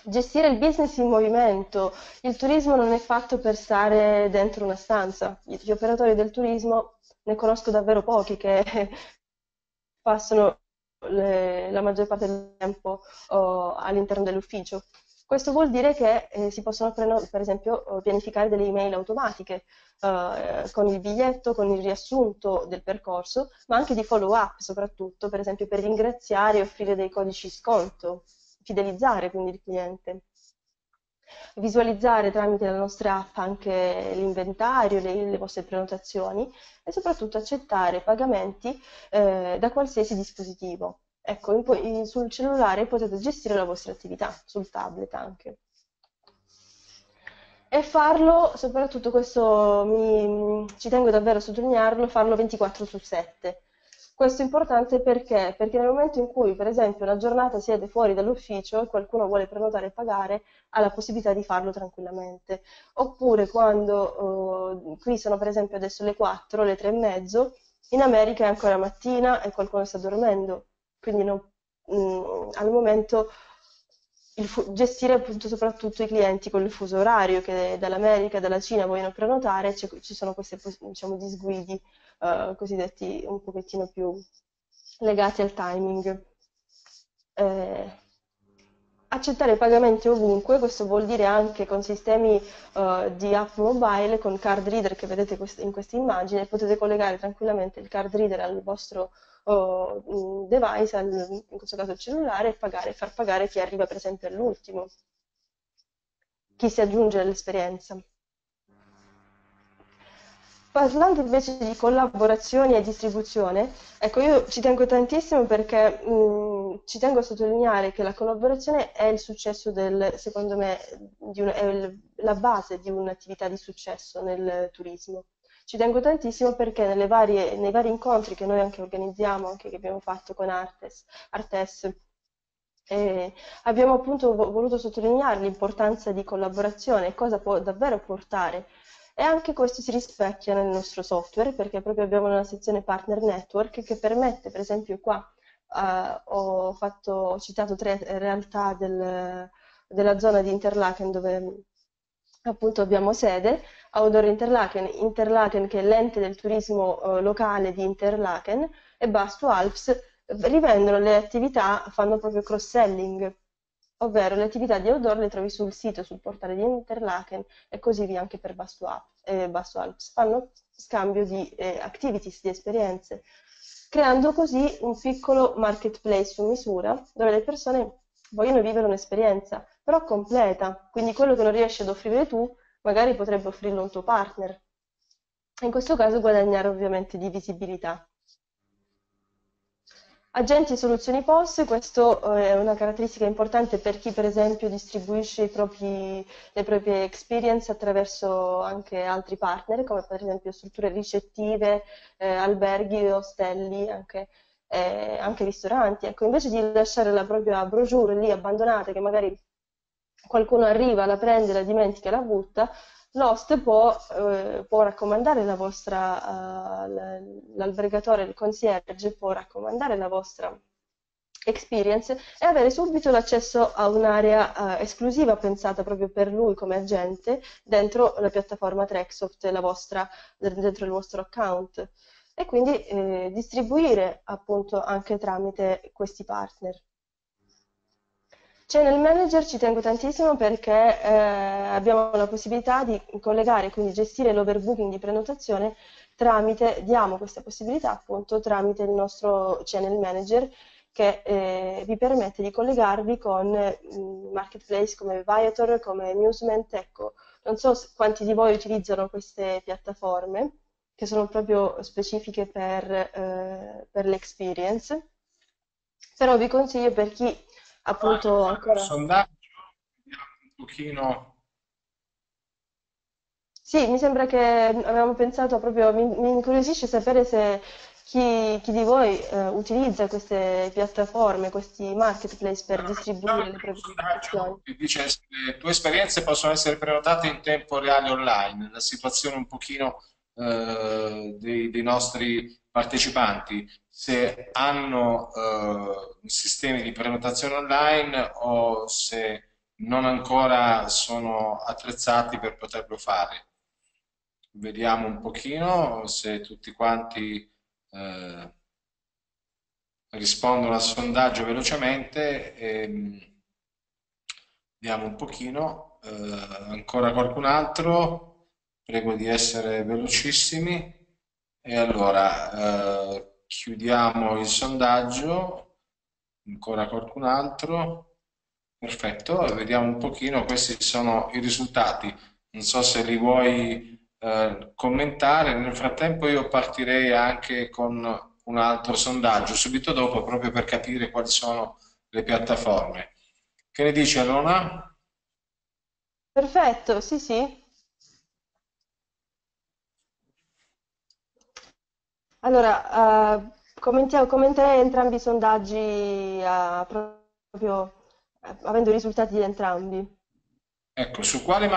gestire il business in movimento. Il turismo non è fatto per stare dentro una stanza. Gli operatori del turismo ne conosco davvero pochi che passano la maggior parte del tempo all'interno dell'ufficio. Questo vuol dire che si possono, per esempio, pianificare delle email automatiche con il biglietto, con il riassunto del percorso, ma anche di follow-up soprattutto, per esempio per ringraziare e offrire dei codici sconto, fidelizzare quindi il cliente. Visualizzare tramite la nostra app anche l'inventario, le vostre prenotazioni e soprattutto accettare pagamenti da qualsiasi dispositivo. Ecco, sul cellulare potete gestire la vostra attività, sul tablet anche. E farlo, soprattutto questo ci tengo davvero a sottolinearlo, farlo 24/7. Questo è importante perché nel momento in cui, per esempio, una giornata siete fuori dall'ufficio e qualcuno vuole prenotare e pagare, ha la possibilità di farlo tranquillamente. Oppure quando, qui sono per esempio adesso le 4, le 3 e mezzo, in America è ancora mattina e qualcuno sta dormendo. Quindi no, al momento gestire appunto soprattutto i clienti con il fuso orario che dall'America, dalla Cina vogliono prenotare, ci sono questi, diciamo, disguidi cosiddetti un pochettino più legati al timing. Accettare pagamenti ovunque, questo vuol dire anche con sistemi di app mobile, con card reader che vedete in questa immagine, potete collegare tranquillamente il card reader al vostro device, in questo caso il cellulare, e pagare, far pagare chi arriva per esempio all'ultimo, chi si aggiunge all'esperienza. Parlando invece di collaborazioni e distribuzione, ecco, io ci tengo tantissimo perché ci tengo a sottolineare che la collaborazione è il successo secondo me, è la base di un'attività di successo nel turismo. Ci tengo tantissimo perché nei vari incontri che noi anche organizziamo, anche che abbiamo fatto con Artes, abbiamo appunto voluto sottolineare l'importanza di collaborazione e cosa può davvero portare. E anche questo si rispecchia nel nostro software, perché proprio abbiamo una sezione Partner Network che permette, per esempio qua ho citato 3 realtà della zona di Interlaken dove appunto abbiamo sede, Outdoor Interlaken che è l'ente del turismo locale di Interlaken, e Bus2Alps rivendono le attività, fanno proprio cross-selling, ovvero le attività di outdoor le trovi sul sito, sul portale di Interlaken e così via anche per Bus2Alps. Fanno scambio di activities, di esperienze, creando così un piccolo marketplace su misura dove le persone vogliono vivere un'esperienza, però completa, quindi quello che non riesci ad offrire tu magari potrebbe offrirlo un tuo partner. In questo caso guadagnare ovviamente di visibilità. Agenti e soluzioni POS, questa è una caratteristica importante per chi per esempio distribuisce le proprie experience attraverso anche altri partner, come per esempio strutture ricettive, alberghi, ostelli, anche ristoranti. Ecco, invece di lasciare la propria brochure lì abbandonata, che magari qualcuno arriva, la prende, la dimentica, la butta, l'host può raccomandare la vostra, l'albergatore, il concierge può raccomandare la vostra experience e avere subito l'accesso a un'area esclusiva pensata proprio per lui come agente dentro la piattaforma TrekkSoft, dentro il vostro account, e quindi distribuire appunto anche tramite questi partner. Channel Manager ci tengo tantissimo perché abbiamo la possibilità di collegare, quindi gestire l'overbooking di prenotazione diamo questa possibilità appunto tramite il nostro Channel Manager che vi permette di collegarvi con marketplace come Viator, come Musement. Ecco, non so quanti di voi utilizzano queste piattaforme che sono proprio specifiche per l'experience, però vi consiglio per chi appunto ancora. Sondaggio, un pochino. Sì, mi sembra che avevamo pensato proprio, mi incuriosisce sapere se chi di voi utilizza queste piattaforme, questi marketplace per distribuire le proprie prenotazioni. Dice, le tue esperienze possono essere prenotate in tempo reale online, la situazione un pochino dei nostri partecipanti, se hanno sistemi di prenotazione online o se non ancora sono attrezzati per poterlo fare. Vediamo un pochino se tutti quanti rispondono al sondaggio velocemente e vediamo un pochino. Ancora qualcun altro? Prego di essere velocissimi. E allora chiudiamo il sondaggio. Ancora qualcun altro? Perfetto, vediamo un pochino. Questi sono i risultati, non so se li vuoi commentare. Nel frattempo io partirei anche con un altro sondaggio subito dopo, proprio per capire quali sono le piattaforme. Che ne dici, Alona? Perfetto, sì sì. Allora, commenterei entrambi i sondaggi proprio avendo i risultati di entrambi. Ecco, su quale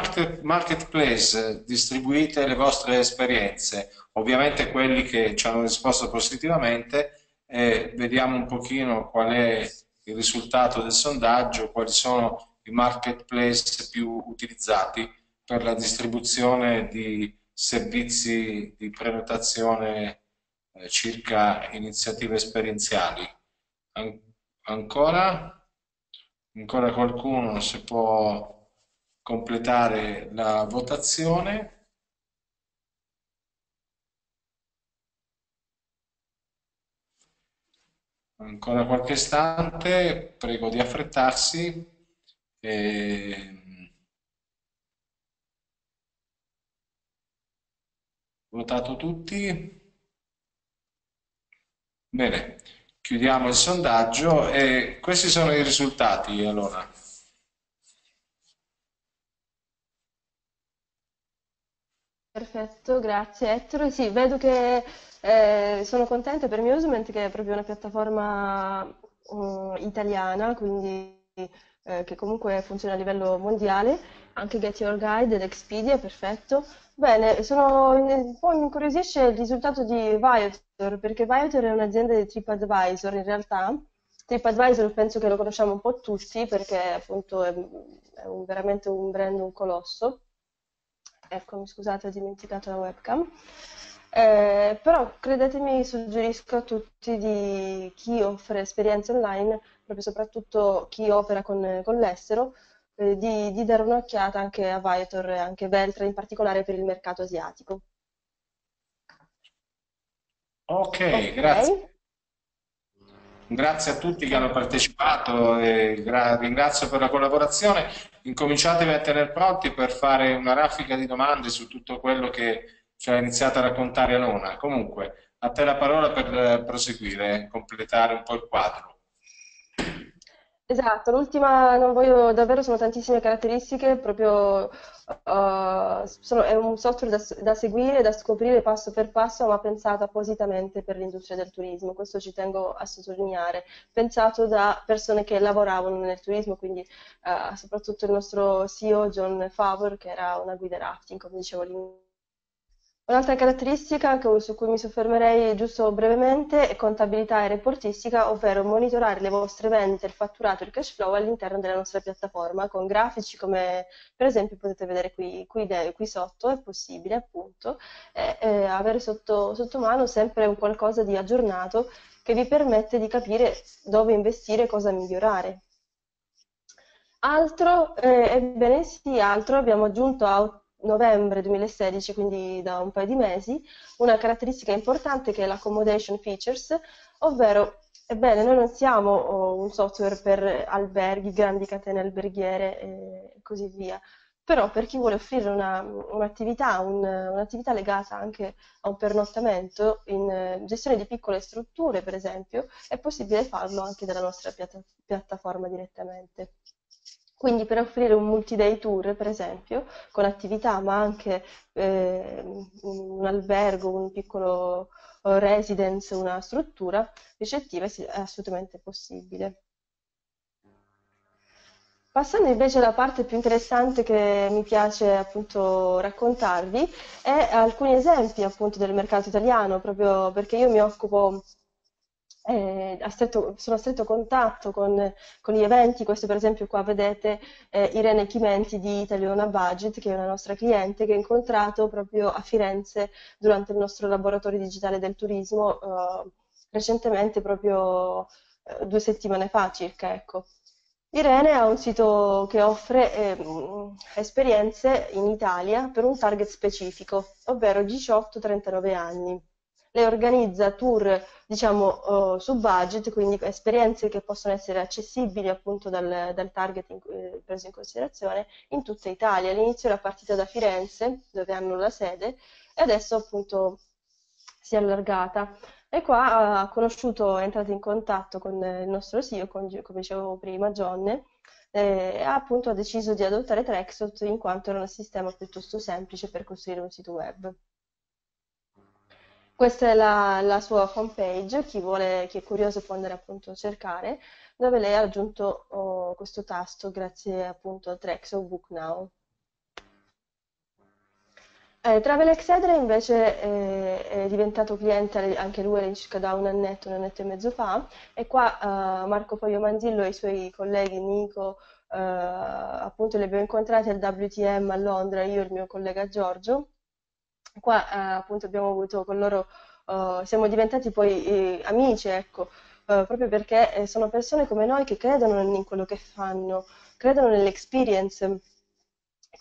marketplace distribuite le vostre esperienze? Ovviamente quelli che ci hanno risposto positivamente, vediamo un pochino qual è il risultato del sondaggio, quali sono i marketplace più utilizzati per la distribuzione di servizi di prenotazione circa iniziative esperienziali. Ancora qualcuno se può completare la votazione. Ancora qualche istante, prego di affrettarsi. Votato tutti? Bene, chiudiamo il sondaggio e questi sono i risultati, allora. Perfetto, grazie Ettore. Sì, vedo che sono contenta per Musement, che è proprio una piattaforma italiana, quindi che comunque funziona a livello mondiale. Anche Get Your Guide ed Expedia, perfetto. Bene, poi mi incuriosisce il risultato di Viator, perché Viator è un'azienda di TripAdvisor in realtà. TripAdvisor penso che lo conosciamo un po' tutti, perché appunto è veramente un brand, un colosso. Ecco, mi scusate, ho dimenticato la webcam. Però credetemi, suggerisco a tutti di chi offre esperienze online, proprio soprattutto chi opera con l'estero, di dare un'occhiata anche a Viator e anche Veltra, in particolare per il mercato asiatico. Ok, grazie. Grazie a tutti che hanno partecipato e ringrazio per la collaborazione. Incominciatevi a tenere pronti per fare una raffica di domande su tutto quello che ci ha iniziato a raccontare Alona. Comunque, a te la parola per proseguire, completare un po' il quadro. Esatto, l'ultima, non voglio, davvero sono tantissime caratteristiche, proprio è un software da seguire, da scoprire passo per passo, ma pensato appositamente per l'industria del turismo, questo ci tengo a sottolineare, pensato da persone che lavoravano nel turismo, quindi soprattutto il nostro CEO John Favor, che era una guida rafting, come dicevo all'inizio. Un'altra caratteristica su cui mi soffermerei giusto brevemente è contabilità e reportistica, ovvero monitorare le vostre vendite, il fatturato e il cash flow all'interno della nostra piattaforma con grafici come per esempio potete vedere qui sotto, è possibile appunto, e avere sotto mano sempre un qualcosa di aggiornato che vi permette di capire dove investire e cosa migliorare. Altro, ebbene sì, altro abbiamo aggiunto a novembre 2016, quindi da un paio di mesi, una caratteristica importante che è l'accommodation features, ovvero, ebbene, noi non siamo un software per alberghi, grandi catene alberghiere e così via, però per chi vuole offrire un'attività legata anche a un pernottamento in gestione di piccole strutture, per esempio, è possibile farlo anche dalla nostra piattaforma direttamente. Quindi per offrire un multi-day tour, per esempio, con attività, ma anche un albergo, un piccolo residence, una struttura ricettiva è assolutamente possibile. Passando invece alla parte più interessante che mi piace appunto raccontarvi, è alcuni esempi appunto del mercato italiano, proprio perché io mi occupo sono a stretto contatto con gli eventi. Questo per esempio qua vedete Irene Chimenti di Italiana Budget, che è una nostra cliente che ho incontrato proprio a Firenze durante il nostro laboratorio digitale del turismo recentemente, proprio 2 settimane fa circa, ecco. Irene ha un sito che offre esperienze in Italia per un target specifico, ovvero 18-39 anni. Lei organizza tour, diciamo, su budget, quindi esperienze che possono essere accessibili appunto dal target preso in considerazione in tutta Italia. All'inizio era partita da Firenze, dove hanno la sede, e adesso appunto si è allargata. E qua ha conosciuto, è entrata in contatto con il nostro CEO, come dicevo prima, John, e appunto ha deciso di adottare TrekkSoft in quanto era un sistema piuttosto semplice per costruire un sito web. Questa è la sua homepage, chi è curioso può andare appunto a cercare, dove lei ha aggiunto questo tasto grazie appunto a TrekkSoft Book Now. Travel Excedere invece è diventato cliente anche lui all'incirca da un annetto e mezzo fa, e qua Marco Foglio Manzillo e i suoi colleghi Nico appunto li abbiamo incontrati al WTM a Londra, io e il mio collega Giorgio. Qua appunto abbiamo avuto con loro, siamo diventati poi amici, ecco, proprio perché sono persone come noi che credono in quello che fanno, credono nell'experience.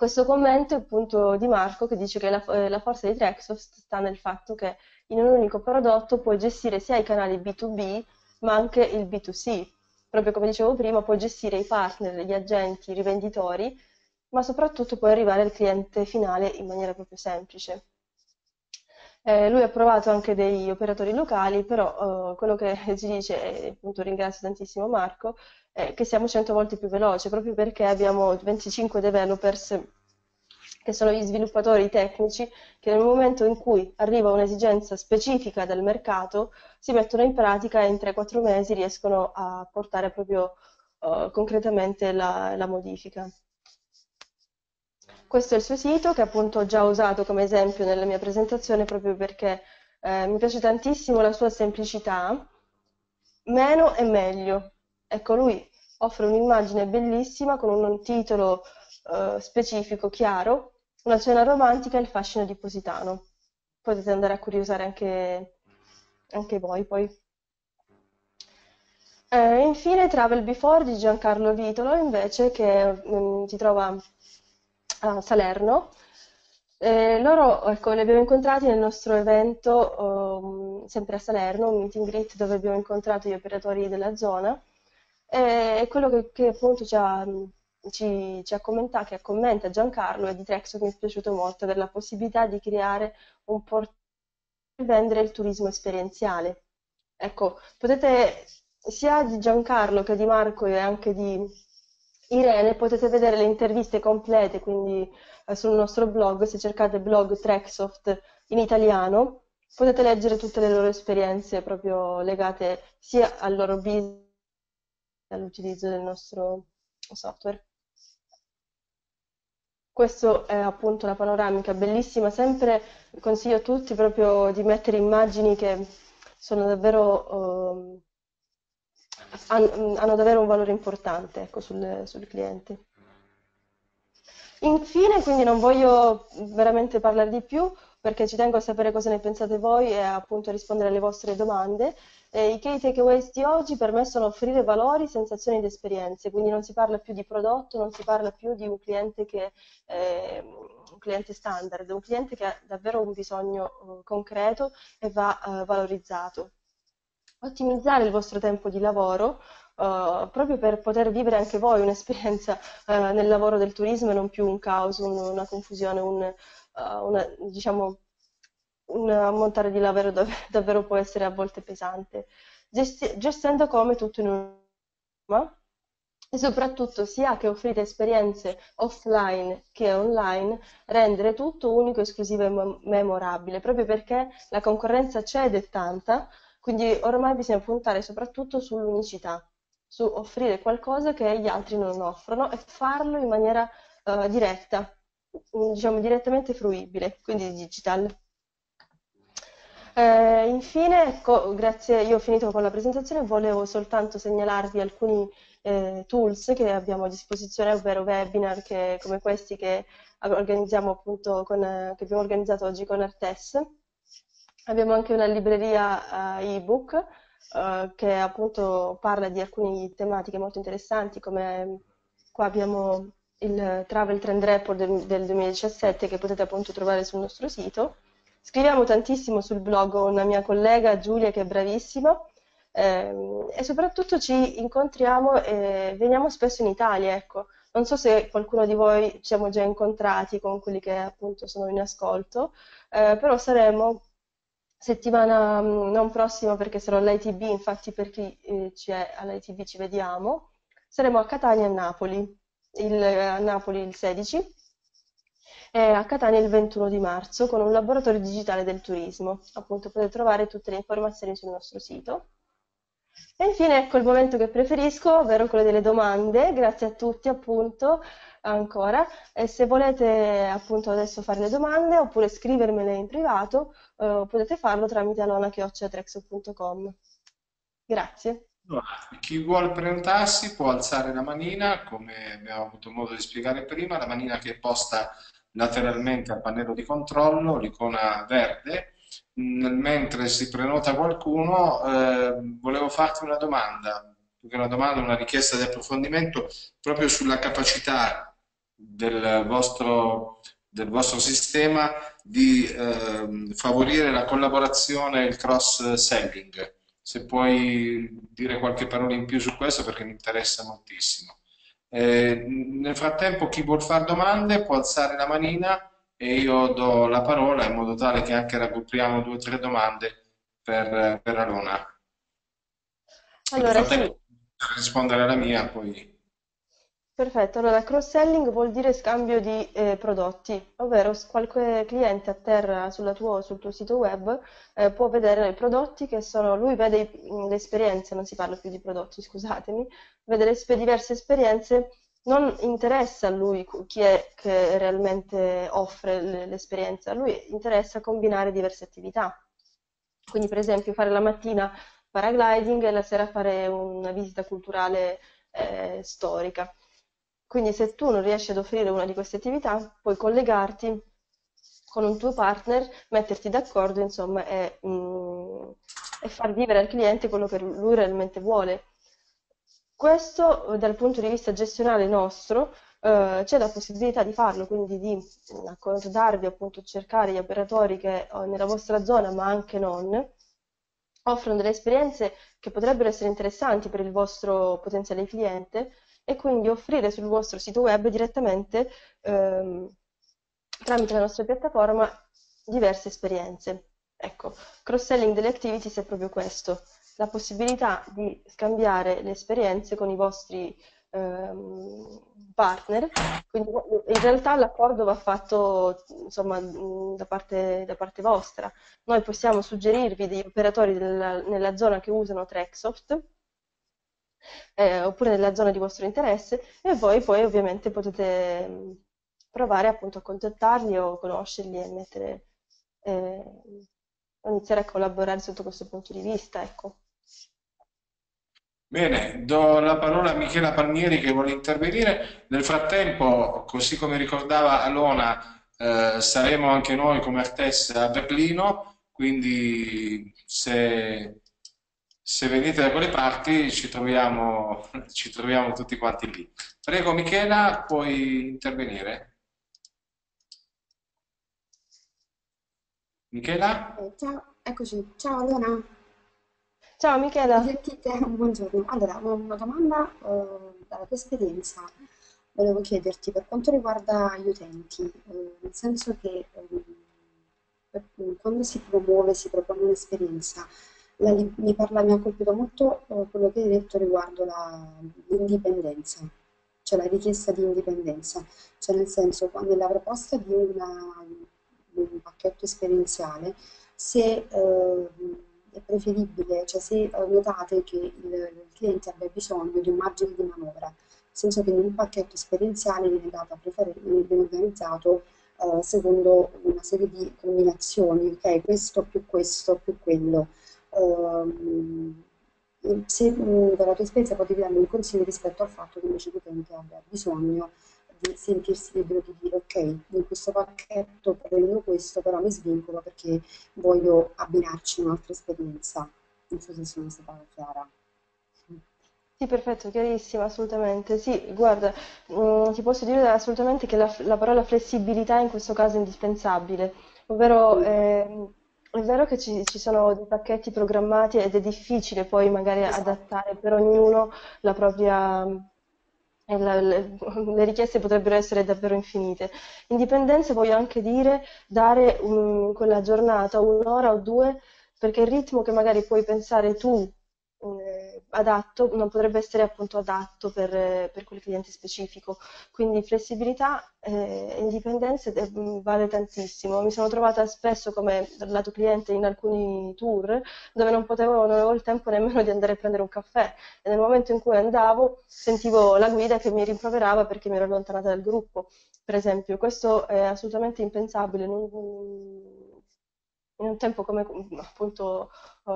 Questo commento appunto di Marco che dice che la forza di TrekkSoft sta nel fatto che in un unico prodotto puoi gestire sia i canali B2B ma anche il B2C. Proprio come dicevo prima, puoi gestire i partner, gli agenti, i rivenditori, ma soprattutto puoi arrivare al cliente finale in maniera proprio semplice. Lui ha provato anche degli operatori locali, però quello che ci dice, e appunto ringrazio tantissimo Marco, che siamo 100 volte più veloci, proprio perché abbiamo 25 developers che sono gli sviluppatori tecnici che nel momento in cui arriva un'esigenza specifica del mercato si mettono in pratica e in 3-4 mesi riescono a portare proprio concretamente la modifica. Questo è il suo sito, che appunto ho già usato come esempio nella mia presentazione, proprio perché mi piace tantissimo la sua semplicità. Meno è meglio. Ecco, lui offre un'immagine bellissima con un titolo specifico, chiaro, una cena romantica e il fascino di Positano. Potete andare a curiosare anche voi poi. Infine Travel Before di Giancarlo Vitolo, invece, che si trova a Salerno. Loro, ecco, li abbiamo incontrati nel nostro evento, sempre a Salerno, un meet and greet dove abbiamo incontrato gli operatori della zona, e quello che appunto commenta Giancarlo e di TrekkSoft mi è piaciuto molto, per la possibilità di creare un portale per vendere il turismo esperienziale. Ecco, potete, sia di Giancarlo che di Marco e anche di Irene, potete vedere le interviste complete, quindi sul nostro blog, se cercate blog TrekkSoft in italiano, potete leggere tutte le loro esperienze proprio legate sia al loro business che all'utilizzo del nostro software. Questo è appunto la panoramica, bellissima, sempre consiglio a tutti proprio di mettere immagini che sono davvero... hanno davvero un valore importante, ecco, sul cliente. Infine, quindi non voglio veramente parlare di più perché ci tengo a sapere cosa ne pensate voi e appunto a rispondere alle vostre domande. I key takeaways di oggi per me sono offrire valori, sensazioni ed esperienze, quindi non si parla più di prodotto, non si parla più di un cliente che un cliente standard, un cliente che ha davvero un bisogno concreto e va valorizzato. Ottimizzare il vostro tempo di lavoro proprio per poter vivere anche voi un'esperienza nel lavoro del turismo e non più un caos, una confusione, diciamo, un ammontare di lavoro davvero può essere a volte pesante. Gestendo come tutto in un... E soprattutto, sia che offrite esperienze offline che online, rendere tutto unico, esclusivo e memorabile, proprio perché la concorrenza c'è ed è tanta. Quindi ormai bisogna puntare soprattutto sull'unicità, su offrire qualcosa che gli altri non offrono e farlo in maniera diretta, diciamo direttamente fruibile, quindi digital. Infine, ecco, grazie, io ho finito con la presentazione, volevo soltanto segnalarvi alcuni tools che abbiamo a disposizione, ovvero webinar come questi che organizziamo appunto che abbiamo organizzato oggi con Artes. Abbiamo anche una libreria ebook che appunto parla di alcune tematiche molto interessanti, come qua abbiamo il Travel Trend Report del 2017 che potete appunto trovare sul nostro sito. Scriviamo tantissimo sul blog, ho una mia collega Giulia che è bravissima, e soprattutto ci incontriamo e veniamo spesso in Italia, ecco. Non so se qualcuno di voi ci siamo già incontrati con quelli che appunto sono in ascolto, però saremo settimana non prossima perché sarò all'ITB, infatti per chi ci è all'ITB ci vediamo, saremo a Catania e a Napoli il 16. A Catania il 21 di marzo con un laboratorio digitale del turismo. Appunto potete trovare tutte le informazioni sul nostro sito. E infine ecco il momento che preferisco, ovvero quello delle domande. Grazie a tutti appunto ancora, e se volete appunto adesso fare le domande oppure scrivermele in privato potete farlo tramite alona@trekksoft.com. Grazie. Chi vuole prenotarsi può alzare la manina, come abbiamo avuto modo di spiegare prima, la manina che è posta lateralmente al pannello di controllo, l'icona verde. Mentre si prenota qualcuno, volevo farti una domanda, più che una domanda, una richiesta di approfondimento proprio sulla capacità del vostro sistema di favorire la collaborazione e il cross-selling. Se puoi dire qualche parola in più su questo perché mi interessa moltissimo. Nel frattempo chi vuol fare domande può alzare la manina e io do la parola in modo tale che anche raggruppiamo 2 o 3 domande per Alona. Allora, sì. Rispondere alla mia poi. Perfetto, allora cross-selling vuol dire scambio di prodotti, ovvero qualche cliente a terra sul tuo sito web può vedere i prodotti che sono, lui vede le esperienze, non si parla più di prodotti, scusatemi, vede le diverse esperienze, non interessa a lui chi è che realmente offre l'esperienza, a lui interessa combinare diverse attività, quindi per esempio fare la mattina paragliding e la sera fare una visita culturale storica. Quindi se tu non riesci ad offrire una di queste attività, puoi collegarti con un tuo partner, metterti d'accordo, insomma, e far vivere al cliente quello che lui realmente vuole. Questo, dal punto di vista gestionale nostro, c'è la possibilità di farlo, quindi di accordarvi, appunto, cercare gli operatori che nella vostra zona, ma anche non, offrono delle esperienze che potrebbero essere interessanti per il vostro potenziale cliente, e quindi offrire sul vostro sito web direttamente tramite la nostra piattaforma diverse esperienze. Ecco, cross-selling delle activities è proprio questo, la possibilità di scambiare le esperienze con i vostri partner, quindi in realtà l'accordo va fatto insomma da parte vostra, noi possiamo suggerirvi degli operatori nella zona che usano TrekkSoft, oppure nella zona di vostro interesse, e voi poi ovviamente potete provare appunto a contattarli o conoscerli e iniziare a collaborare sotto questo punto di vista, ecco. Bene, do la parola a Michela Palmieri che vuole intervenire. Nel frattempo, così come ricordava Alona, saremo anche noi come Artes a Berlino, quindi se venite da quelle parti ci troviamo tutti quanti lì. Prego Michela, puoi intervenire. Michela? Ciao, eccoci. Ciao Alona. Ciao Michela. Sentite, buongiorno. Allora, una domanda dalla tua esperienza. Volevo chiederti per quanto riguarda gli utenti, nel senso che quando si propone un'esperienza, mi ha colpito molto quello che hai detto riguardo l'indipendenza, cioè la richiesta di indipendenza, cioè nel senso nella proposta di un pacchetto esperienziale, se è preferibile, cioè se notate che il cliente abbia bisogno di un margine di manovra, nel senso che in un pacchetto esperienziale viene organizzato secondo una serie di combinazioni, ok? Questo più quello. Se dalla tua esperienza potevi darmi un consiglio rispetto al fatto che invece l'utente abbia bisogno di sentirsi libero di dire ok, in questo pacchetto prendo questo, però mi svincolo perché voglio abbinarci un'altra esperienza. Non so se sono stata chiara. Sì, perfetto, chiarissima, assolutamente. Sì, guarda, ti posso dire assolutamente che la parola flessibilità in questo caso è indispensabile, ovvero è vero che ci sono dei pacchetti programmati ed è difficile poi magari adattare per ognuno la propria... Le richieste potrebbero essere davvero infinite. Indipendenza voglio anche dire dare quella giornata, un'ora o due, perché il ritmo che magari puoi pensare tu adatto non potrebbe essere appunto adatto per quel cliente specifico. Quindi flessibilità e indipendenza vale tantissimo. Mi sono trovata spesso come lato cliente in alcuni tour dove non avevo il tempo nemmeno di andare a prendere un caffè, e nel momento in cui andavo sentivo la guida che mi rimproverava perché mi ero allontanata dal gruppo, per esempio. Questo è assolutamente impensabile in un tempo come appunto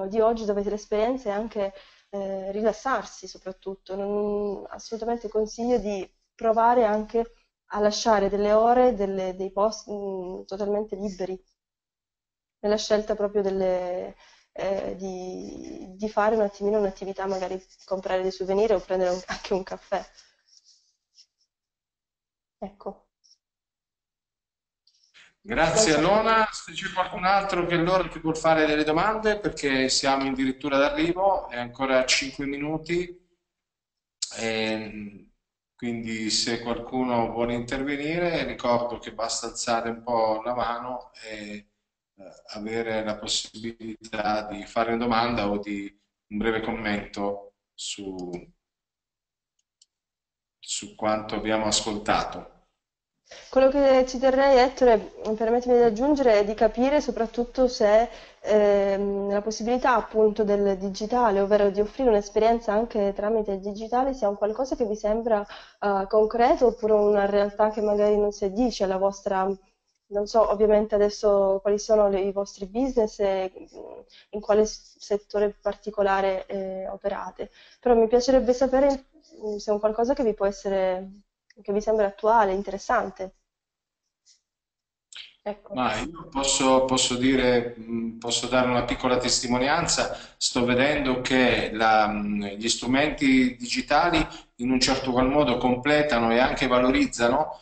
di oggi, dove l'esperienza è anche rilassarsi soprattutto. Non, assolutamente consiglio di provare anche a lasciare delle ore, dei post totalmente liberi nella scelta proprio di fare un attimino un'attività, magari comprare dei souvenir o prendere anche un caffè. Ecco. Grazie Alona, se c'è qualcun altro che allora ti vuol fare delle domande, perché siamo addirittura d'arrivo, è ancora 5 minuti, quindi se qualcuno vuole intervenire ricordo che basta alzare un po' la mano e avere la possibilità di fare una domanda o di un breve commento su quanto abbiamo ascoltato. Quello che ci terrei, Ettore, permettimi di aggiungere, è di capire soprattutto se la possibilità appunto del digitale, ovvero di offrire un'esperienza anche tramite il digitale, sia un qualcosa che vi sembra concreto oppure una realtà che magari non si addice alla vostra. Non so ovviamente adesso quali sono i vostri business e in quale settore particolare operate, però mi piacerebbe sapere se è un qualcosa che vi può essere... che vi sembra attuale, interessante. Ecco. Ma io posso dare una piccola testimonianza. Sto vedendo che gli strumenti digitali in un certo qual modo completano e anche valorizzano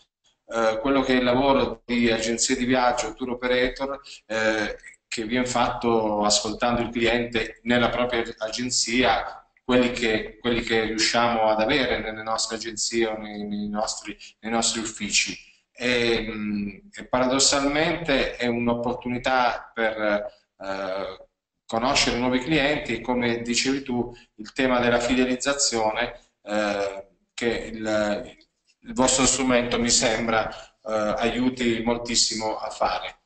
quello che è il lavoro di agenzie di viaggio, tour operator, che viene fatto ascoltando il cliente nella propria agenzia. Quelli che riusciamo ad avere nelle nostre agenzie o nei nostri uffici. E paradossalmente è un'opportunità per conoscere nuovi clienti e, come dicevi tu, il tema della fidelizzazione, che il vostro strumento mi sembra aiuti moltissimo a fare.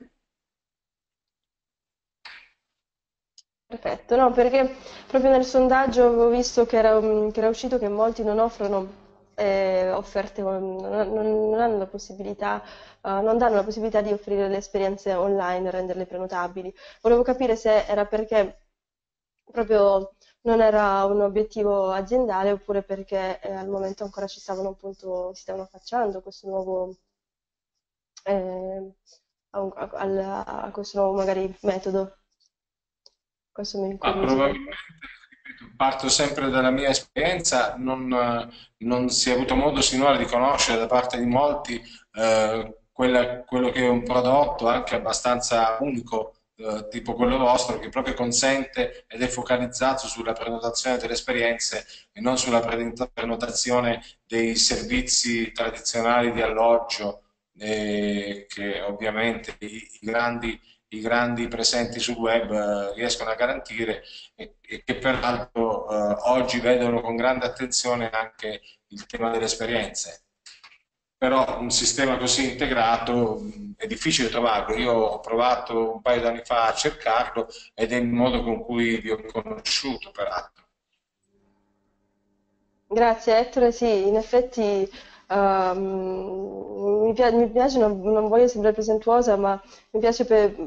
Perfetto, no, perché proprio nel sondaggio avevo visto che era uscito che molti non offrono offerte, non hanno la possibilità, non danno la possibilità di offrire le esperienze online, renderle prenotabili. Volevo capire se era perché proprio non era un obiettivo aziendale oppure perché al momento ancora si stavano facendo questo nuovo... a questo nuovo magari metodo. Probabilmente, parto sempre dalla mia esperienza, non si è avuto modo sinora di conoscere da parte di molti quello che è un prodotto anche abbastanza unico, tipo quello vostro, che proprio consente ed è focalizzato sulla prenotazione delle esperienze e non sulla prenotazione dei servizi tradizionali di alloggio, che ovviamente i grandi presenti sul web riescono a garantire e che peraltro oggi vedono con grande attenzione anche il tema delle esperienze. Però un sistema così integrato è difficile trovarlo. Io ho provato un paio di anni fa a cercarlo ed è il modo con cui vi ho conosciuto, peraltro. Grazie Ettore, sì, in effetti mi piace, non voglio sembrare presuntuosa, ma mi piace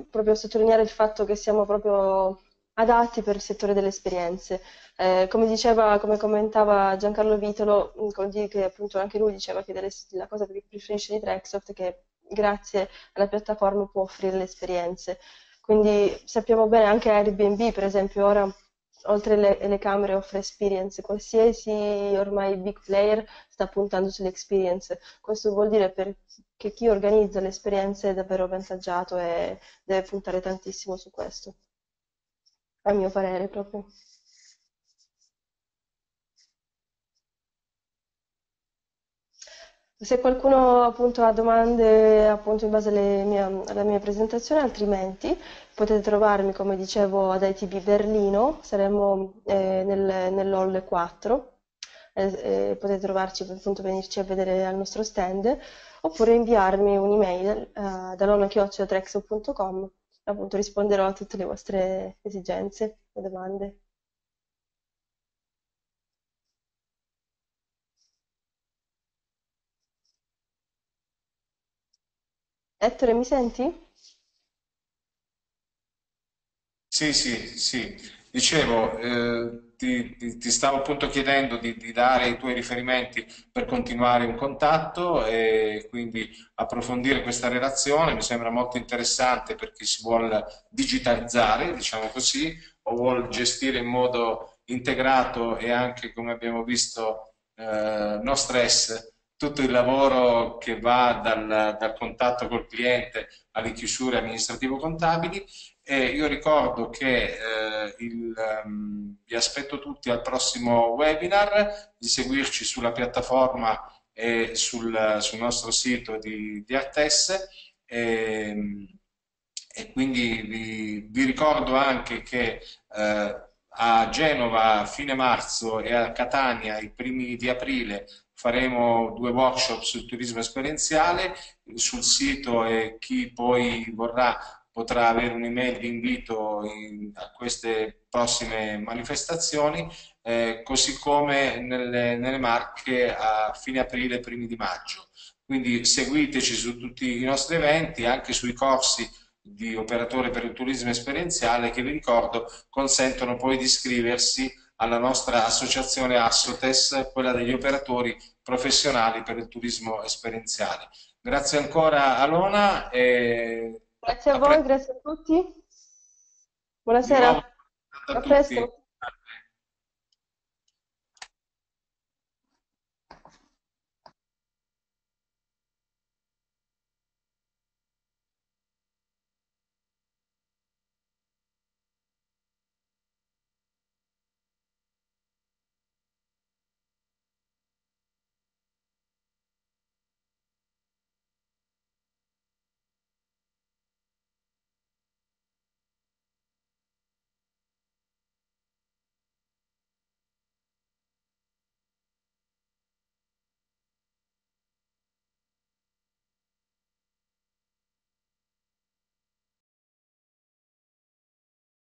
proprio sottolineare il fatto che siamo proprio adatti per il settore delle esperienze. Come commentava Giancarlo Vitolo, che appunto anche lui diceva che la cosa che preferisce di TrekkSoft è che grazie alla piattaforma può offrire le esperienze. Quindi sappiamo bene, anche Airbnb per esempio ora, oltre le camere, offre experience. Qualsiasi ormai big player sta puntando sulle experience. Questo vuol dire che chi organizza le esperienze è davvero avvantaggiato e deve puntare tantissimo su questo, a mio parere proprio. Se qualcuno appunto ha domande appunto in base alla mia presentazione, altrimenti potete trovarmi, come dicevo, ad ITB Berlino, saremo nell'hall 4, potete trovarci, appunto venirci a vedere al nostro stand, oppure inviarmi un'email da alona@trekksoft.com, appunto risponderò a tutte le vostre esigenze e domande. Ettore, mi senti? Sì. Dicevo, ti stavo appunto chiedendo di dare i tuoi riferimenti per continuare un contatto e quindi approfondire questa relazione. Mi sembra molto interessante per chi si vuole digitalizzare, diciamo così, o vuol gestire in modo integrato e anche, come abbiamo visto, no stress, tutto il lavoro che va dal contatto col cliente alle chiusure amministrativo-contabili. E io ricordo che vi aspetto tutti al prossimo webinar, di seguirci sulla piattaforma e sul nostro sito di Artes, e quindi vi ricordo anche che a Genova a fine marzo e a Catania i primi di aprile faremo 2 workshop sul turismo esperienziale. Sul sito, e chi poi vorrà potrà avere un'email di invito a queste prossime manifestazioni, così come nelle Marche a fine aprile e primi di maggio. Quindi seguiteci su tutti i nostri eventi, anche sui corsi di operatore per il turismo esperienziale, che vi ricordo consentono poi di iscriversi alla nostra associazione Assotes, quella degli operatori professionali per il turismo esperienziale. Grazie ancora Alona. Grazie a voi, grazie a tutti. Buonasera. A presto.